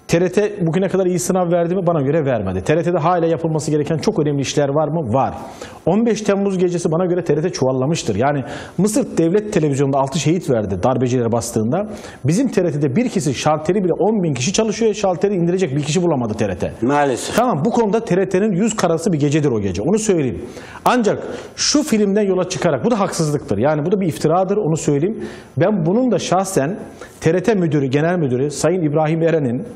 T R T bugüne kadar iyi sınav verdi mi? Bana göre vermedi. T R T'de hala yapılması gereken çok önemli işler var mı? Var. on beş Temmuz gecesi bana göre T R T çuvallamıştır. Yani Mısır Devlet Televizyonu'nda altı şehit verdi darbecilere bastığında. Bizim T R T'de bir kişi, şalteri bile on bin kişi çalışıyor. Şalteri indirecek bir kişi bulamadı T R T. Maalesef. Tamam, bu konuda T R T'nin yüz karası bir gecedir o gece. Onu söyleyeyim. Ancak şu filmden yola çıkarak, bu da haksızlıktır. Yani bu da bir iftiradır, onu söyleyeyim. Ben bunun da şahsen T R T Müdürü, Genel Müdürü Sayın İbrahim Eren'in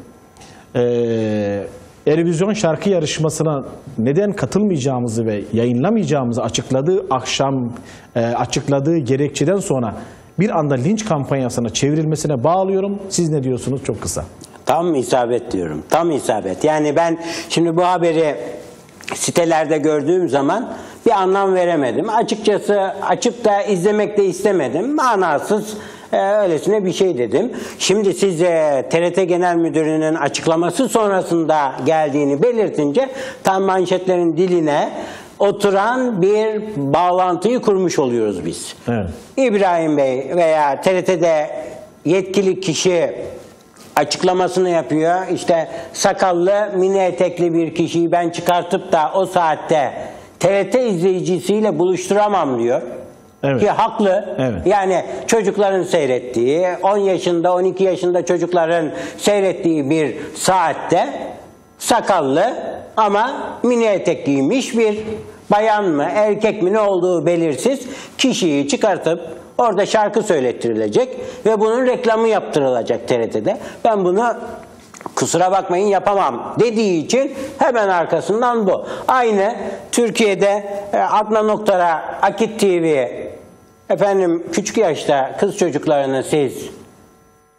Ee, Erevizyon şarkı yarışmasına neden katılmayacağımızı ve yayınlamayacağımızı açıkladığı akşam e, açıkladığı gerekçeden sonra bir anda linç kampanyasına çevrilmesine bağlıyorum. Siz ne diyorsunuz? Çok kısa. Tam isabet diyorum. Tam isabet. Yani ben şimdi bu haberi sitelerde gördüğüm zaman bir anlam veremedim. Açıkçası açıp da izlemek de istemedim. Manasız, Ee, öylesine bir şey dedim. Şimdi siz e, T R T Genel Müdürü'nün açıklaması sonrasında geldiğini belirtince tam manşetlerin diline oturan bir bağlantıyı kurmuş oluyoruz biz. Evet. İbrahim Bey veya T R T'de yetkili kişi açıklamasını yapıyor. İşte sakallı, mini etekli bir kişiyi ben çıkartıp da o saatte T R T izleyicisiyle buluşturamam diyor. Evet. Ki haklı. Evet. Yani çocukların seyrettiği, on yaşında on iki yaşında çocukların seyrettiği bir saatte sakallı ama mini etek giymiş bir bayan mı erkek mi ne olduğu belirsiz kişiyi çıkartıp orada şarkı söylettirilecek ve bunun reklamı yaptırılacak T R T'de. Ben bunu kusura bakmayın yapamam dediği için hemen arkasından bu. Aynı Türkiye'de Adnan Oktar'a Akit T V, efendim küçük yaşta kız çocuklarını siz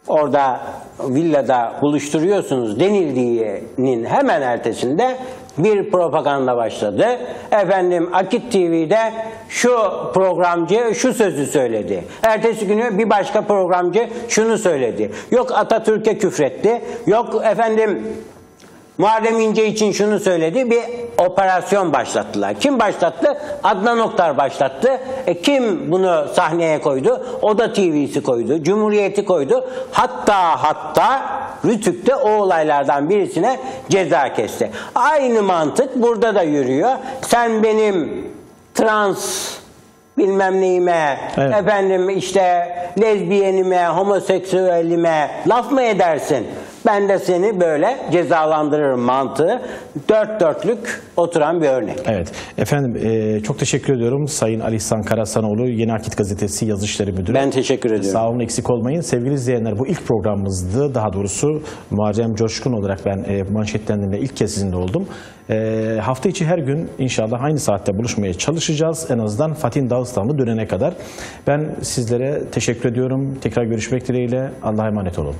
orada villada buluşturuyorsunuz denildiğinin hemen ertesinde bir propaganda başladı. Efendim Akit T V'de şu programcı şu sözü söyledi. Ertesi günü bir başka programcı şunu söyledi. Yok Atatürk'e küfretti. Yok efendim Muharrem İnce için şunu söyledi. Bir operasyon başlattılar. Kim başlattı? Adnan Oktar başlattı. E kim bunu sahneye koydu? Oda T V'si koydu. Cumhuriyet'i koydu. Hatta hatta Rütük'te o olaylardan birisine ceza kesti. Aynı mantık burada da yürüyor. Sen benim trans bilmem neyime, evet, efendim işte lezbiyenime, homoseksüelime laf mı edersin? Ben de seni böyle cezalandırırım mantığı dört dörtlük oturan bir örnek. Evet. Efendim e, çok teşekkür ediyorum Sayın Ali İhsan Karahasanoğlu, Yeni Akit Gazetesi Yazı İşleri Müdürü. Ben teşekkür ediyorum. Sağ olun, eksik olmayın. Sevgili izleyenler, bu ilk programımızdı. Daha doğrusu Muharrem Coşkun olarak ben e, manşetlendiğimde ilk kez sizinle oldum. E, hafta içi her gün inşallah aynı saatte buluşmaya çalışacağız. En azından Fatih Dağıstan'da dönene kadar. Ben sizlere teşekkür ediyorum. Tekrar görüşmek dileğiyle. Allah'a emanet olun.